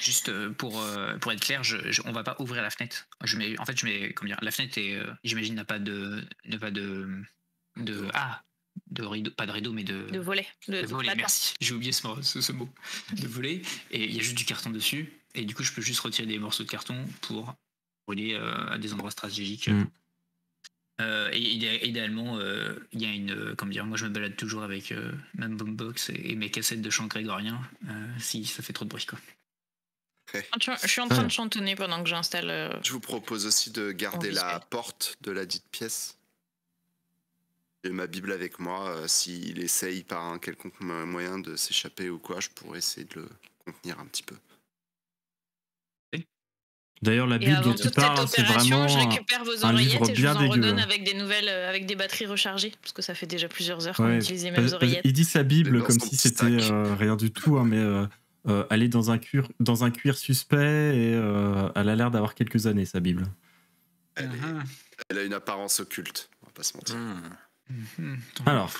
Juste pour être clair, on va pas ouvrir la fenêtre. En fait, je mets comment dire, la fenêtre et j'imagine n'a pas de rideau, pas de rideau mais de volet. De volet, merci. J'ai oublié ce mot. De volet, et il y a juste du carton dessus et du coup je peux juste retirer des morceaux de carton pour relier à des endroits stratégiques. Mm. Et idéalement, il y a une. Comment dire, moi je me balade toujours avec ma boombox et mes cassettes de chant grégorien si ça fait trop de bruit, quoi. Okay. Je suis en train de chantonner pendant que j'installe. Je vous propose aussi de garder la porte de la dite pièce. J'ai ma Bible avec moi. S'il essaye par un quelconque moyen de s'échapper ou quoi, je pourrais essayer de le contenir un petit peu. D'ailleurs, la Bible dont tu parles, c'est vraiment je récupère vos oreillettes et je vous en redonne avec des nouvelles, avec des batteries rechargées, parce que ça fait déjà plusieurs heures qu'on utilise les mêmes oreillettes. Il dit sa Bible comme si c'était rien du tout, hein, mais elle est dans un cuir suspect et elle a l'air d'avoir quelques années, sa Bible. Elle a une apparence occulte, on va pas se mentir. Alors,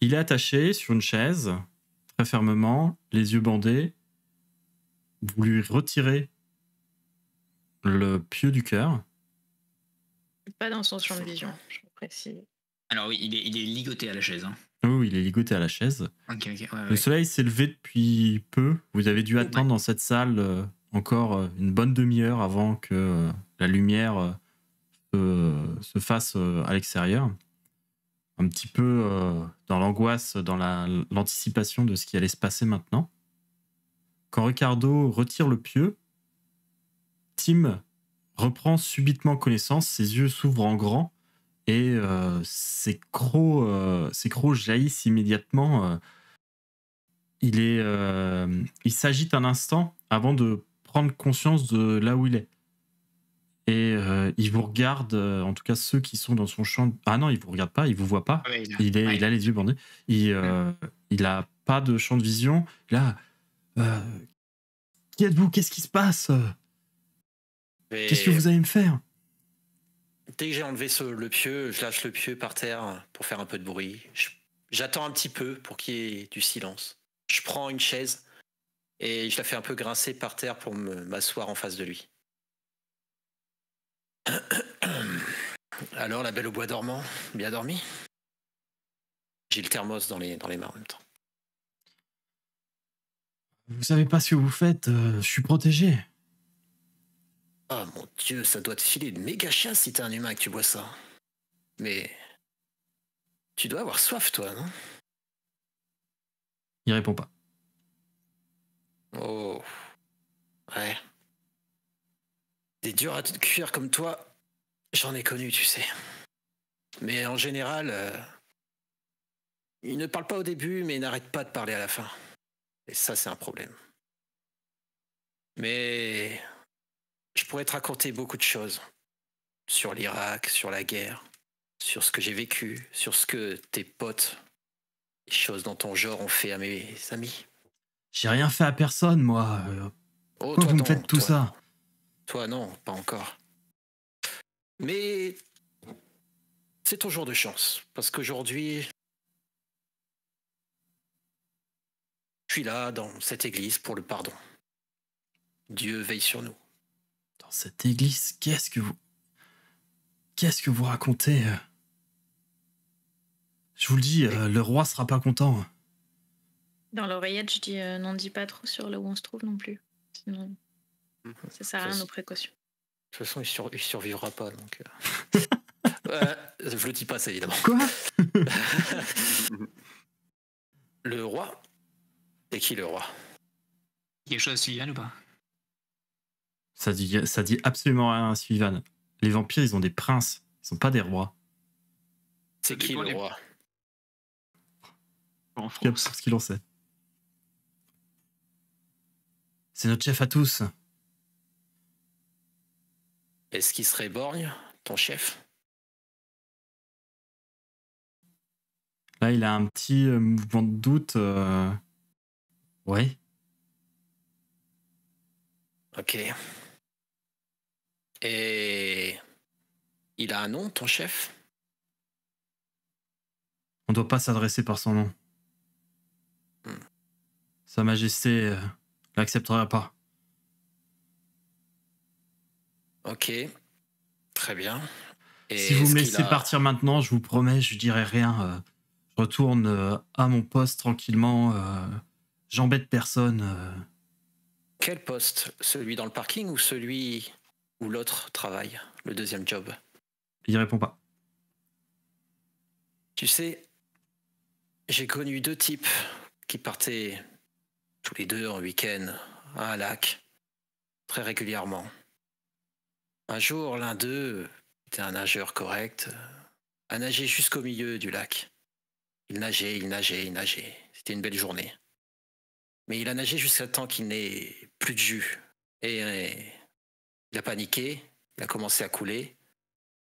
il est attaché sur une chaise, très fermement, les yeux bandés. Vous lui retirez le pieu du cœur. Pas dans son champ de vision, je précise. Alors oui, il est ligoté à la chaise. Hein. Oui, il est ligoté à la chaise. Okay, okay, ouais, le soleil s'est levé depuis peu. Vous avez dû attendre dans cette salle encore une bonne demi-heure avant que la lumière se fasse à l'extérieur. Un petit peu dans l'angoisse, dans l'anticipation de ce qui allait se passer maintenant. Quand Ricardo retire le pieu, Tim reprend subitement connaissance, ses yeux s'ouvrent en grand et ses crocs jaillissent immédiatement. Il s'agite un instant avant de prendre conscience de là où il est. Et il vous regarde, en tout cas ceux qui sont dans son champ... Ah non, il ne vous regarde pas, il ne vous voit pas. Ouais, il a les yeux bandés. Il n'a pas de champ de vision. Là, qui êtes-vous? Qu'est-ce qui se passe? Qu'est-ce que vous allez me faire? Dès que j'ai enlevé le pieu, je lâche le pieu par terre pour faire un peu de bruit. J'attends un petit peu pour qu'il y ait du silence. Je prends une chaise et je la fais un peu grincer par terre pour m'asseoir en face de lui. Alors, la belle au bois dormant, bien dormi? J'ai le thermos dans les mains en même temps. Vous savez pas ce que vous faites, je suis protégé. Ah, mon Dieu, ça doit te filer de méga chasse si t'es un humain et que tu bois ça. Mais... tu dois avoir soif, toi, non? Il répond pas. Oh... ouais. Des durs à cuire comme toi, j'en ai connu, tu sais. Mais en général... ils ne parlent pas au début, mais ils n'arrêtent pas de parler à la fin. Et ça, c'est un problème. Mais... je pourrais te raconter beaucoup de choses sur l'Irak, sur la guerre, sur ce que j'ai vécu, sur ce que tes potes, les choses dans ton genre ont fait à mes amis. J'ai rien fait à personne, moi. Oh, pourquoi vous me faites tout ça? Toi, non, pas encore. Mais c'est ton jour de chance, parce qu'aujourd'hui, je suis là, dans cette église, pour le pardon. Dieu veille sur nous. Dans cette église, qu'est-ce que vous racontez? Je vous le dis, le roi sera pas content. Dans l'oreillette, je dis, n'en dis pas trop sur là où on se trouve non plus. Sinon, ça sert à rien nos précautions. De toute façon, il survivra pas, donc. Je le dis pas, ça évidemment. Quoi? Le roi? C'est qui le roi? Quelque chose à Sylvain ou pas? Ça dit absolument rien à Sylvain. Les vampires, ils ont des princes. Ils sont pas des rois. C'est qui le roi? En France. Parce qu'il en sait. C'est notre chef à tous. Est-ce qu'il serait Borgne, ton chef? Là, il a un petit mouvement de doute. Ouais. Ok. Et il a un nom, ton chef? On ne doit pas s'adresser par son nom. Sa Majesté l'acceptera pas. Ok, très bien. Et si vous me laissez partir maintenant, je vous promets, je dirai rien. Je retourne à mon poste tranquillement. J'embête personne. Quel poste? Celui dans le parking ou celui où l'autre travaille? Le deuxième job? Il répond pas. Tu sais, j'ai connu deux types qui partaient tous les deux en week-end à un lac, très régulièrement. Un jour, l'un d'eux était un nageur correct, a nagé jusqu'au milieu du lac. Il nageait, il nageait, il nageait. C'était une belle journée. Mais il a nagé jusqu'à temps qu'il n'ait plus de jus. Et il a paniqué, il a commencé à couler.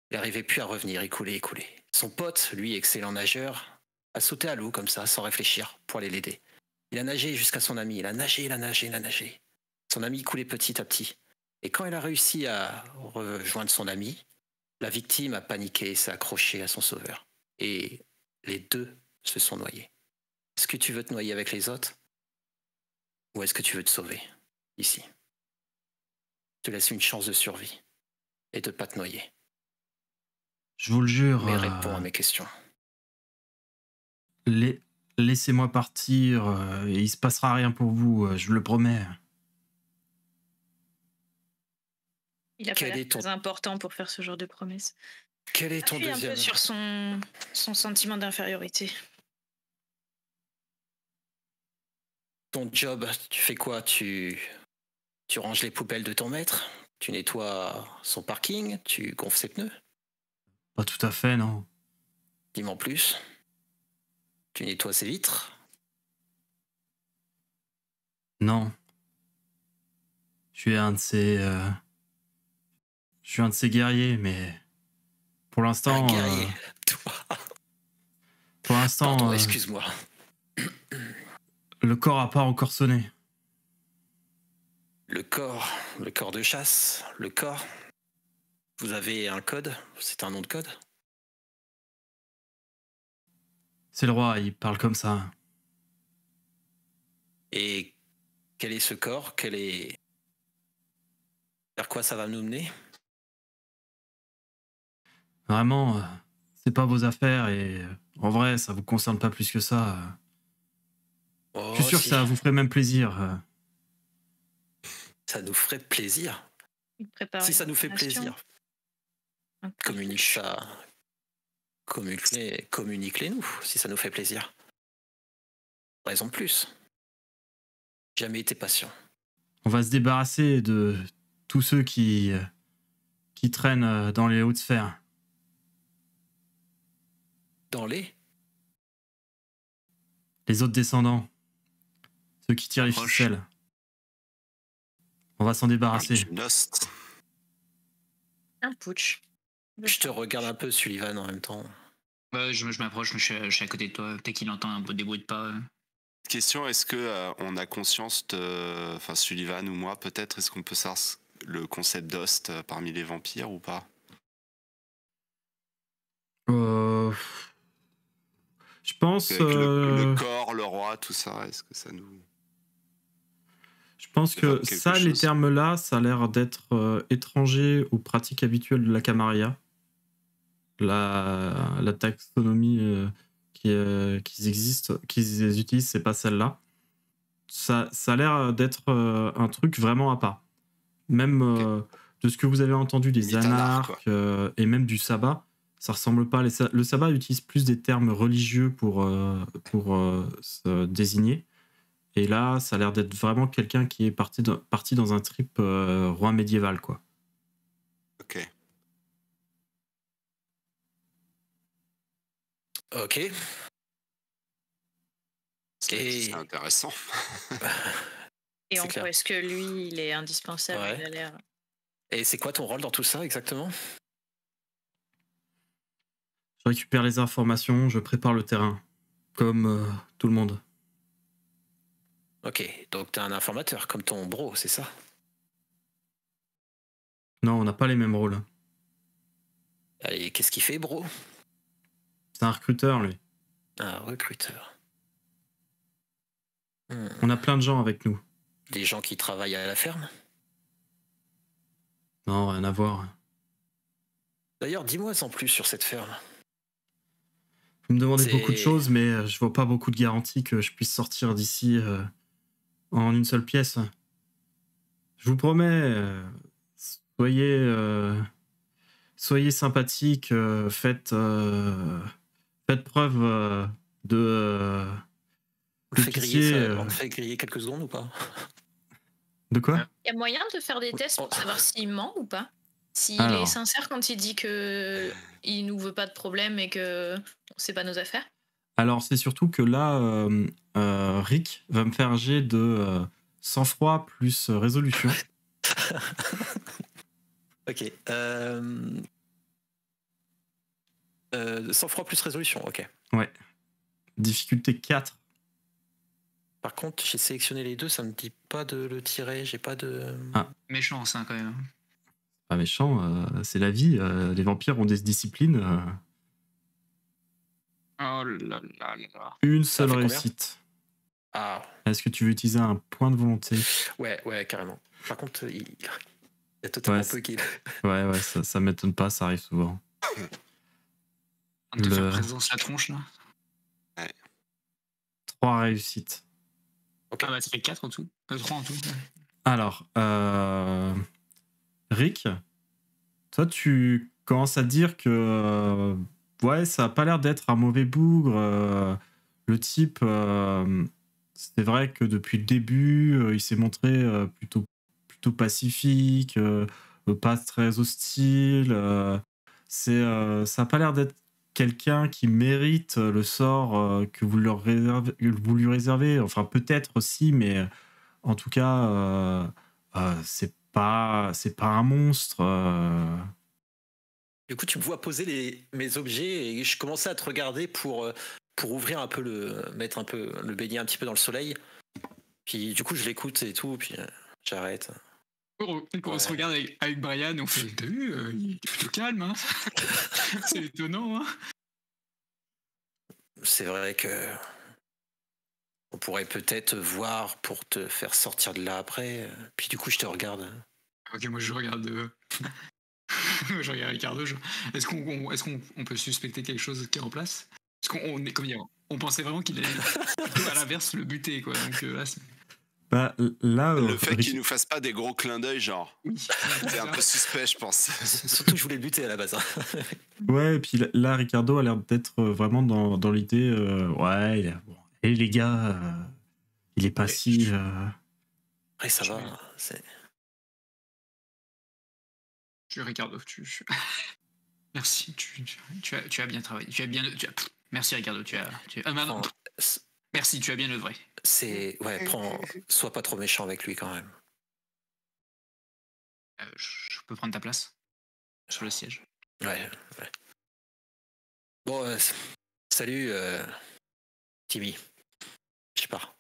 Il n'arrivait plus à revenir, il coulait, il coulait. Son pote, lui, excellent nageur, a sauté à l'eau comme ça, sans réfléchir, pour aller l'aider. Il a nagé jusqu'à son ami, il a nagé, il a nagé, il a nagé. Son ami coulait petit à petit. Et quand il a réussi à rejoindre son ami, la victime a paniqué et s'est accrochée à son sauveur. Et les deux se sont noyés. Est-ce que tu veux te noyer avec les autres? Ou est-ce que tu veux te sauver, ici? Je te laisse une chance de survie et de ne pas te noyer. Je vous le jure... Mais réponds à mes questions. Laissez-moi partir, et il ne se passera rien pour vous, je vous le promets. Il a pas l'air très important pour faire ce genre de promesse. Quel est ton deuxième? Appuie un peu sur son sentiment d'infériorité. Ton job, tu fais quoi? Tu ranges les poubelles de ton maître? Tu nettoies son parking? Tu gonfles ses pneus? Pas tout à fait, non. Dis-moi en plus. Tu nettoies ses vitres? Non. Je suis un de ces guerriers, mais pour l'instant... Un guerrier, toi. Pour l'instant... Pardon, excuse-moi. Le corps n'a pas encore sonné. Le corps de chasse, le corps. Vous avez un code? C'est un nom de code? C'est le roi, il parle comme ça. Et quel est ce corps? Quel est... Vers quoi ça va nous mener? Vraiment, c'est pas vos affaires et en vrai, ça vous concerne pas plus que ça. Oh, je suis sûr que ça vous ferait même plaisir. Ça nous ferait plaisir. Si ça nous fait plaisir. Okay. Communiquez-les-nous si ça nous fait plaisir. Raison de plus. Jamais été patient. On va se débarrasser de tous ceux qui traînent dans les hautes sphères. Dans les autres descendants, ceux qui tirent les ficelles. On va s'en débarrasser. Un putsch. Je te regarde un peu, Sullivan, en même temps. Je m'approche, je suis à côté de toi. Peut-être qu'il entend un peu des bruits de pas. Question, est-ce que on a conscience de, enfin Sullivan ou moi, peut-être, est-ce qu'on peut savoir le concept d'host parmi les vampires ou pas? Je pense le corps, le roi, tout ça, est-ce que ça nous... Je pense que ça, les termes-là, ça a l'air d'être étranger aux pratiques habituelles de la Camarilla. La taxonomie qu'ils utilisent, c'est pas celle-là. Ça a l'air d'être un truc vraiment à part. Même de ce que vous avez entendu des anarques et même du sabbat, ça ressemble pas. Le sabbat utilise plus des termes religieux pour se désigner. Et là, ça a l'air d'être vraiment quelqu'un qui est parti dans un trip roi médiéval, quoi. Ok. Ok. C'est intéressant. Et en quoi est-ce que lui, il est indispensable? Ouais. Et c'est quoi ton rôle dans tout ça, exactement? Je récupère les informations, je prépare le terrain, comme tout le monde. Ok, donc t'es un informateur, comme ton bro, c'est ça? Non, on n'a pas les mêmes rôles. Allez, qu'est-ce qu'il fait, bro? C'est un recruteur, lui. Un recruteur. On a plein de gens avec nous. Des gens qui travaillent à la ferme? Non, rien à voir. D'ailleurs, dis-moi sans plus sur cette ferme. Vous me demandez beaucoup de choses, mais je vois pas beaucoup de garanties que je puisse sortir d'ici en une seule pièce. Je vous promets, soyez sympathiques, faites preuve de... on fait griller quelques secondes ou pas? De quoi? Il y a moyen de faire des tests pour savoir s'il ment ou pas? S'il est sincère quand il dit que il nous veut pas de problème et que c'est pas nos affaires? Alors c'est surtout que là, Rick va me faire un jet de sang-froid plus résolution. Ok. Sang-froid plus résolution, ok. Ouais. Difficulté 4. Par contre, j'ai sélectionné les deux, ça me dit pas de le tirer, j'ai pas de... Ah. Méchant, ça, quand même. Pas méchant, c'est la vie. Les vampires ont des disciplines. Oh là là là. Une seule réussite. Ah. Est-ce que tu veux utiliser un point de volonté? Ouais, ouais, carrément. Par contre, il y a totalement peu qui... Ouais, ouais, ça m'étonne pas, ça arrive souvent. On te fait présence la tronche, là. Ouais. 3 réussites. Okay. Ah bah, ça fait 4 en tout. 3 en tout. Alors, Rick, toi, tu commences à dire que ouais, ça n'a pas l'air d'être un mauvais bougre. Le type, c'est vrai que depuis le début, il s'est montré plutôt pacifique, pas très hostile. Ça n'a pas l'air d'être quelqu'un qui mérite le sort que vous lui réservez. Enfin, peut-être aussi, mais en tout cas, c'est pas un monstre. Du coup, tu me vois poser mes objets et je commençais à te regarder pour ouvrir un peu mettre un peu le beignet un petit peu dans le soleil. Puis du coup, je l'écoute et tout, puis j'arrête. On se regarde avec Brian, on fait t'as vu, il est plutôt calme, hein. C'est étonnant, hein. C'est vrai que on pourrait peut-être voir pour te faire sortir de là après. Puis du coup, je te regarde. Ok, moi je regarde. Je regarde Ricardo. Est-ce qu'on peut suspecter quelque chose qui est en place? Parce qu'on est comme hier. On pensait vraiment qu'il allait à l'inverse le buter, quoi. Donc là, c'est... Bah, là, le fait qu'il nous fasse pas des gros clins d'œil, genre, c'est un peu suspect, je pense. Surtout que je voulais le buter à la base. Ouais, et puis là, Ricardo a l'air d'être vraiment dans l'idée, ouais, bon, et les gars, il est pas si... Ouais, ça va, c'est... Je suis Ricardo, merci, tu as bien travaillé, merci Ricardo, merci, tu as bien œuvré. C'est... Ouais, sois pas trop méchant avec lui, quand même. Je peux prendre ta place sur le siège. Ouais, ouais. Bon, salut, Timmy. Je pars.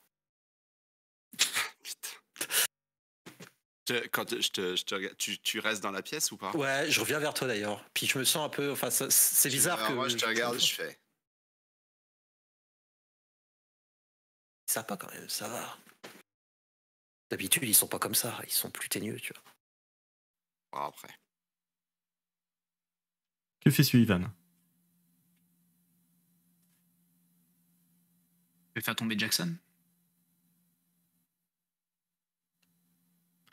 Putain. Quand je te regarde, tu restes dans la pièce ou pas? Ouais, je reviens vers toi, d'ailleurs. Puis je me sens un peu... Enfin, c'est bizarre que... Moi, je te regarde, je fais... Sympa quand même, ça va. D'habitude, ils sont pas comme ça, ils sont plus teigneux, tu vois. Après. Que fait Sullivan? Je vais faire tomber Jackson.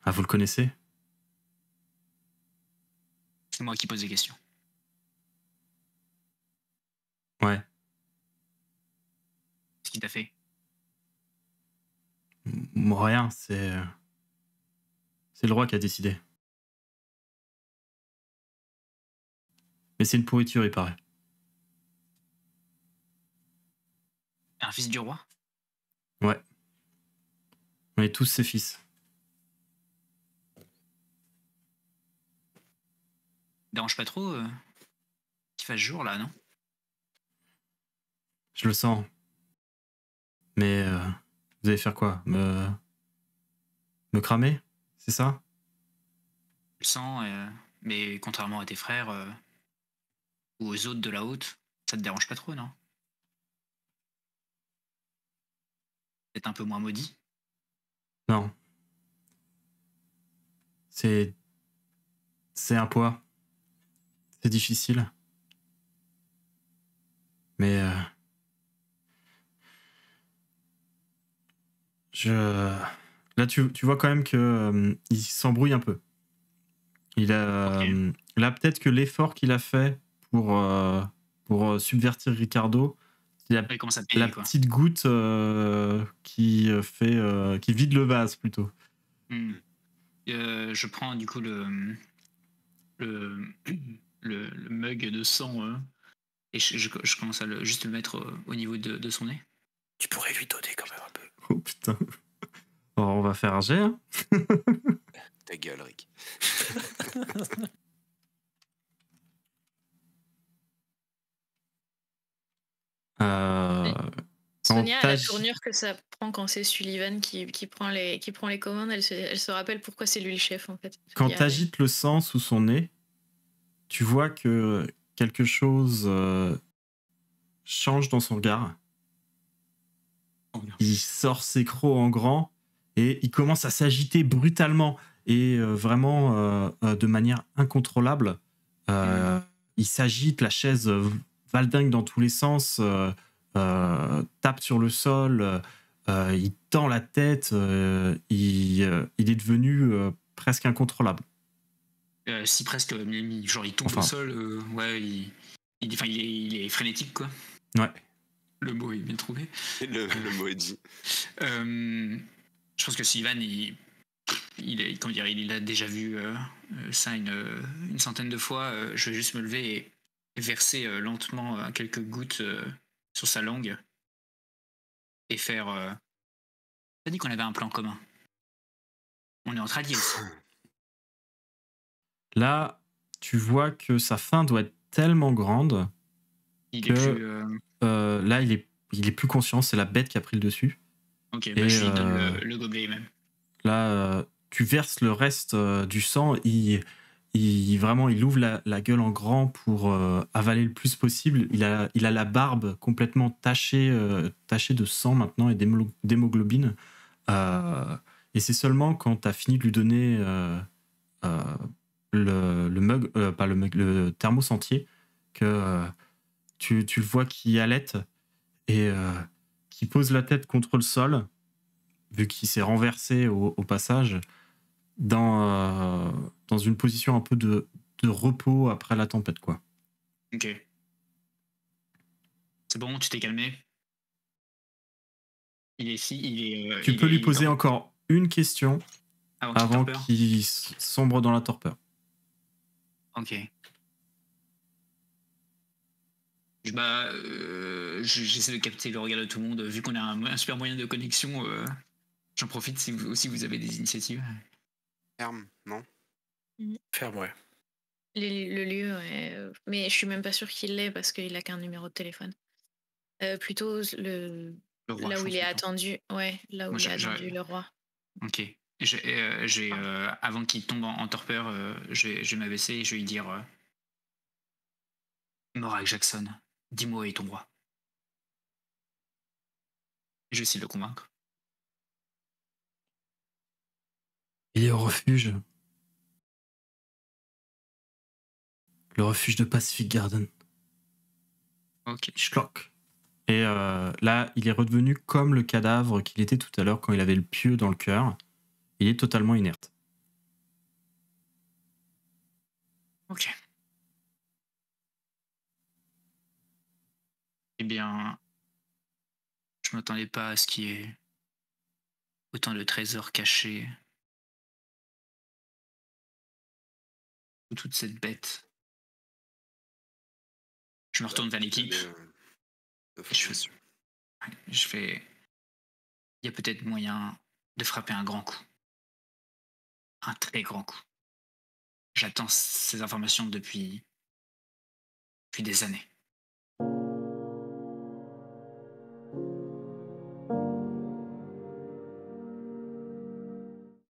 Ah, vous le connaissez? C'est moi qui pose des questions. Ouais. Qu'est-ce qu'il t'a fait? Rien, c'est le roi qui a décidé. Mais c'est une pourriture, il paraît. Un fils du roi? Ouais. On est tous ses fils. Dérange pas trop qu'il fasse jour, là, non? Je le sens. Mais... Vous allez faire quoi? Me cramer? C'est ça? Je le sens, mais contrairement à tes frères ou aux autres de la haute, ça te dérange pas trop, non? T'es un peu moins maudit? Non. C'est C'est un poids. C'est difficile. Mais... Là, tu vois quand même qu'il s'embrouille un peu. Il a... Okay. Là, peut-être que l'effort qu'il a fait pour subvertir Ricardo, il a la petite goutte qui vide le vase, plutôt. Mmh. Je prends, du coup, le mug de sang et je commence à juste le mettre au niveau de son nez. Tu pourrais lui donner quand même un peu. Oh, putain. Alors, on va faire un jet, hein. Ta gueule, Rick. Sonia, la tournure que ça prend quand c'est Sullivan qui prend les commandes, elle se rappelle pourquoi c'est lui le chef, en fait. Quand t'agites le sang sous son nez, tu vois que quelque chose change dans son regard. Il sort ses crocs en grand et il commence à s'agiter brutalement et vraiment de manière incontrôlable. Il s'agite, la chaise valdingue dans tous les sens, tape sur le sol, il tend la tête, il est devenu presque incontrôlable. Si presque, genre il tombe au sol, ouais, il est frénétique, quoi. Ouais. Le mot est bien trouvé. Le mot est dit. Je pense que Sylvain, il a déjà vu ça une centaine de fois. Je vais juste me lever et verser lentement quelques gouttes sur sa langue et faire... T'as dit qu'on avait un plan commun. On est entre alliés aussi. Là, tu vois que sa faim doit être tellement grande là, il est plus conscient, c'est la bête qui a pris le dessus. Ok, bah je lui donne le gobelet même. Là, tu verses le reste du sang, vraiment, il ouvre la gueule en grand pour avaler le plus possible. Il a la barbe complètement tachée de sang maintenant et d'hémoglobine. Et c'est seulement quand t'as fini de lui donner le thermos entier que... Tu le vois qui halète et qui pose la tête contre le sol, vu qu'il s'est renversé au passage, dans une position un peu de repos après la tempête, quoi. Ok. C'est bon, tu t'es calmé. Tu peux lui poser encore une question avant qu'il sombre dans la torpeur. Ok. Bah, j'essaie de capter le regard de tout le monde. Vu qu'on a un super moyen de connexion, j'en profite si vous avez des initiatives. Ferme, non? Ferme, ouais. Le lieu, ouais. Mais je suis même pas sûre qu'il l'ait parce qu'il a qu'un numéro de téléphone. Plutôt le roi, là où il est attendu. Ouais, là où il est attendu, le roi. Ok. Avant qu'il tombe en torpeur, je vais m'abaisser et je vais lui dire Morag Jackson, dis-moi est ton roi. Je vais essayer de le convaincre. Il est au refuge. Le refuge de Pacific Garden. Ok. Schlock. Et là, il est redevenu comme le cadavre qu'il était tout à l'heure quand il avait le pieu dans le cœur. Il est totalement inerte. Ok. Eh bien, je ne m'attendais pas à ce qu'il y ait autant de trésors cachés ou toute cette bête. Je me retourne vers l'équipe. Je fais... Il y a peut-être moyen de frapper un grand coup. Un très grand coup. J'attends ces informations depuis des années.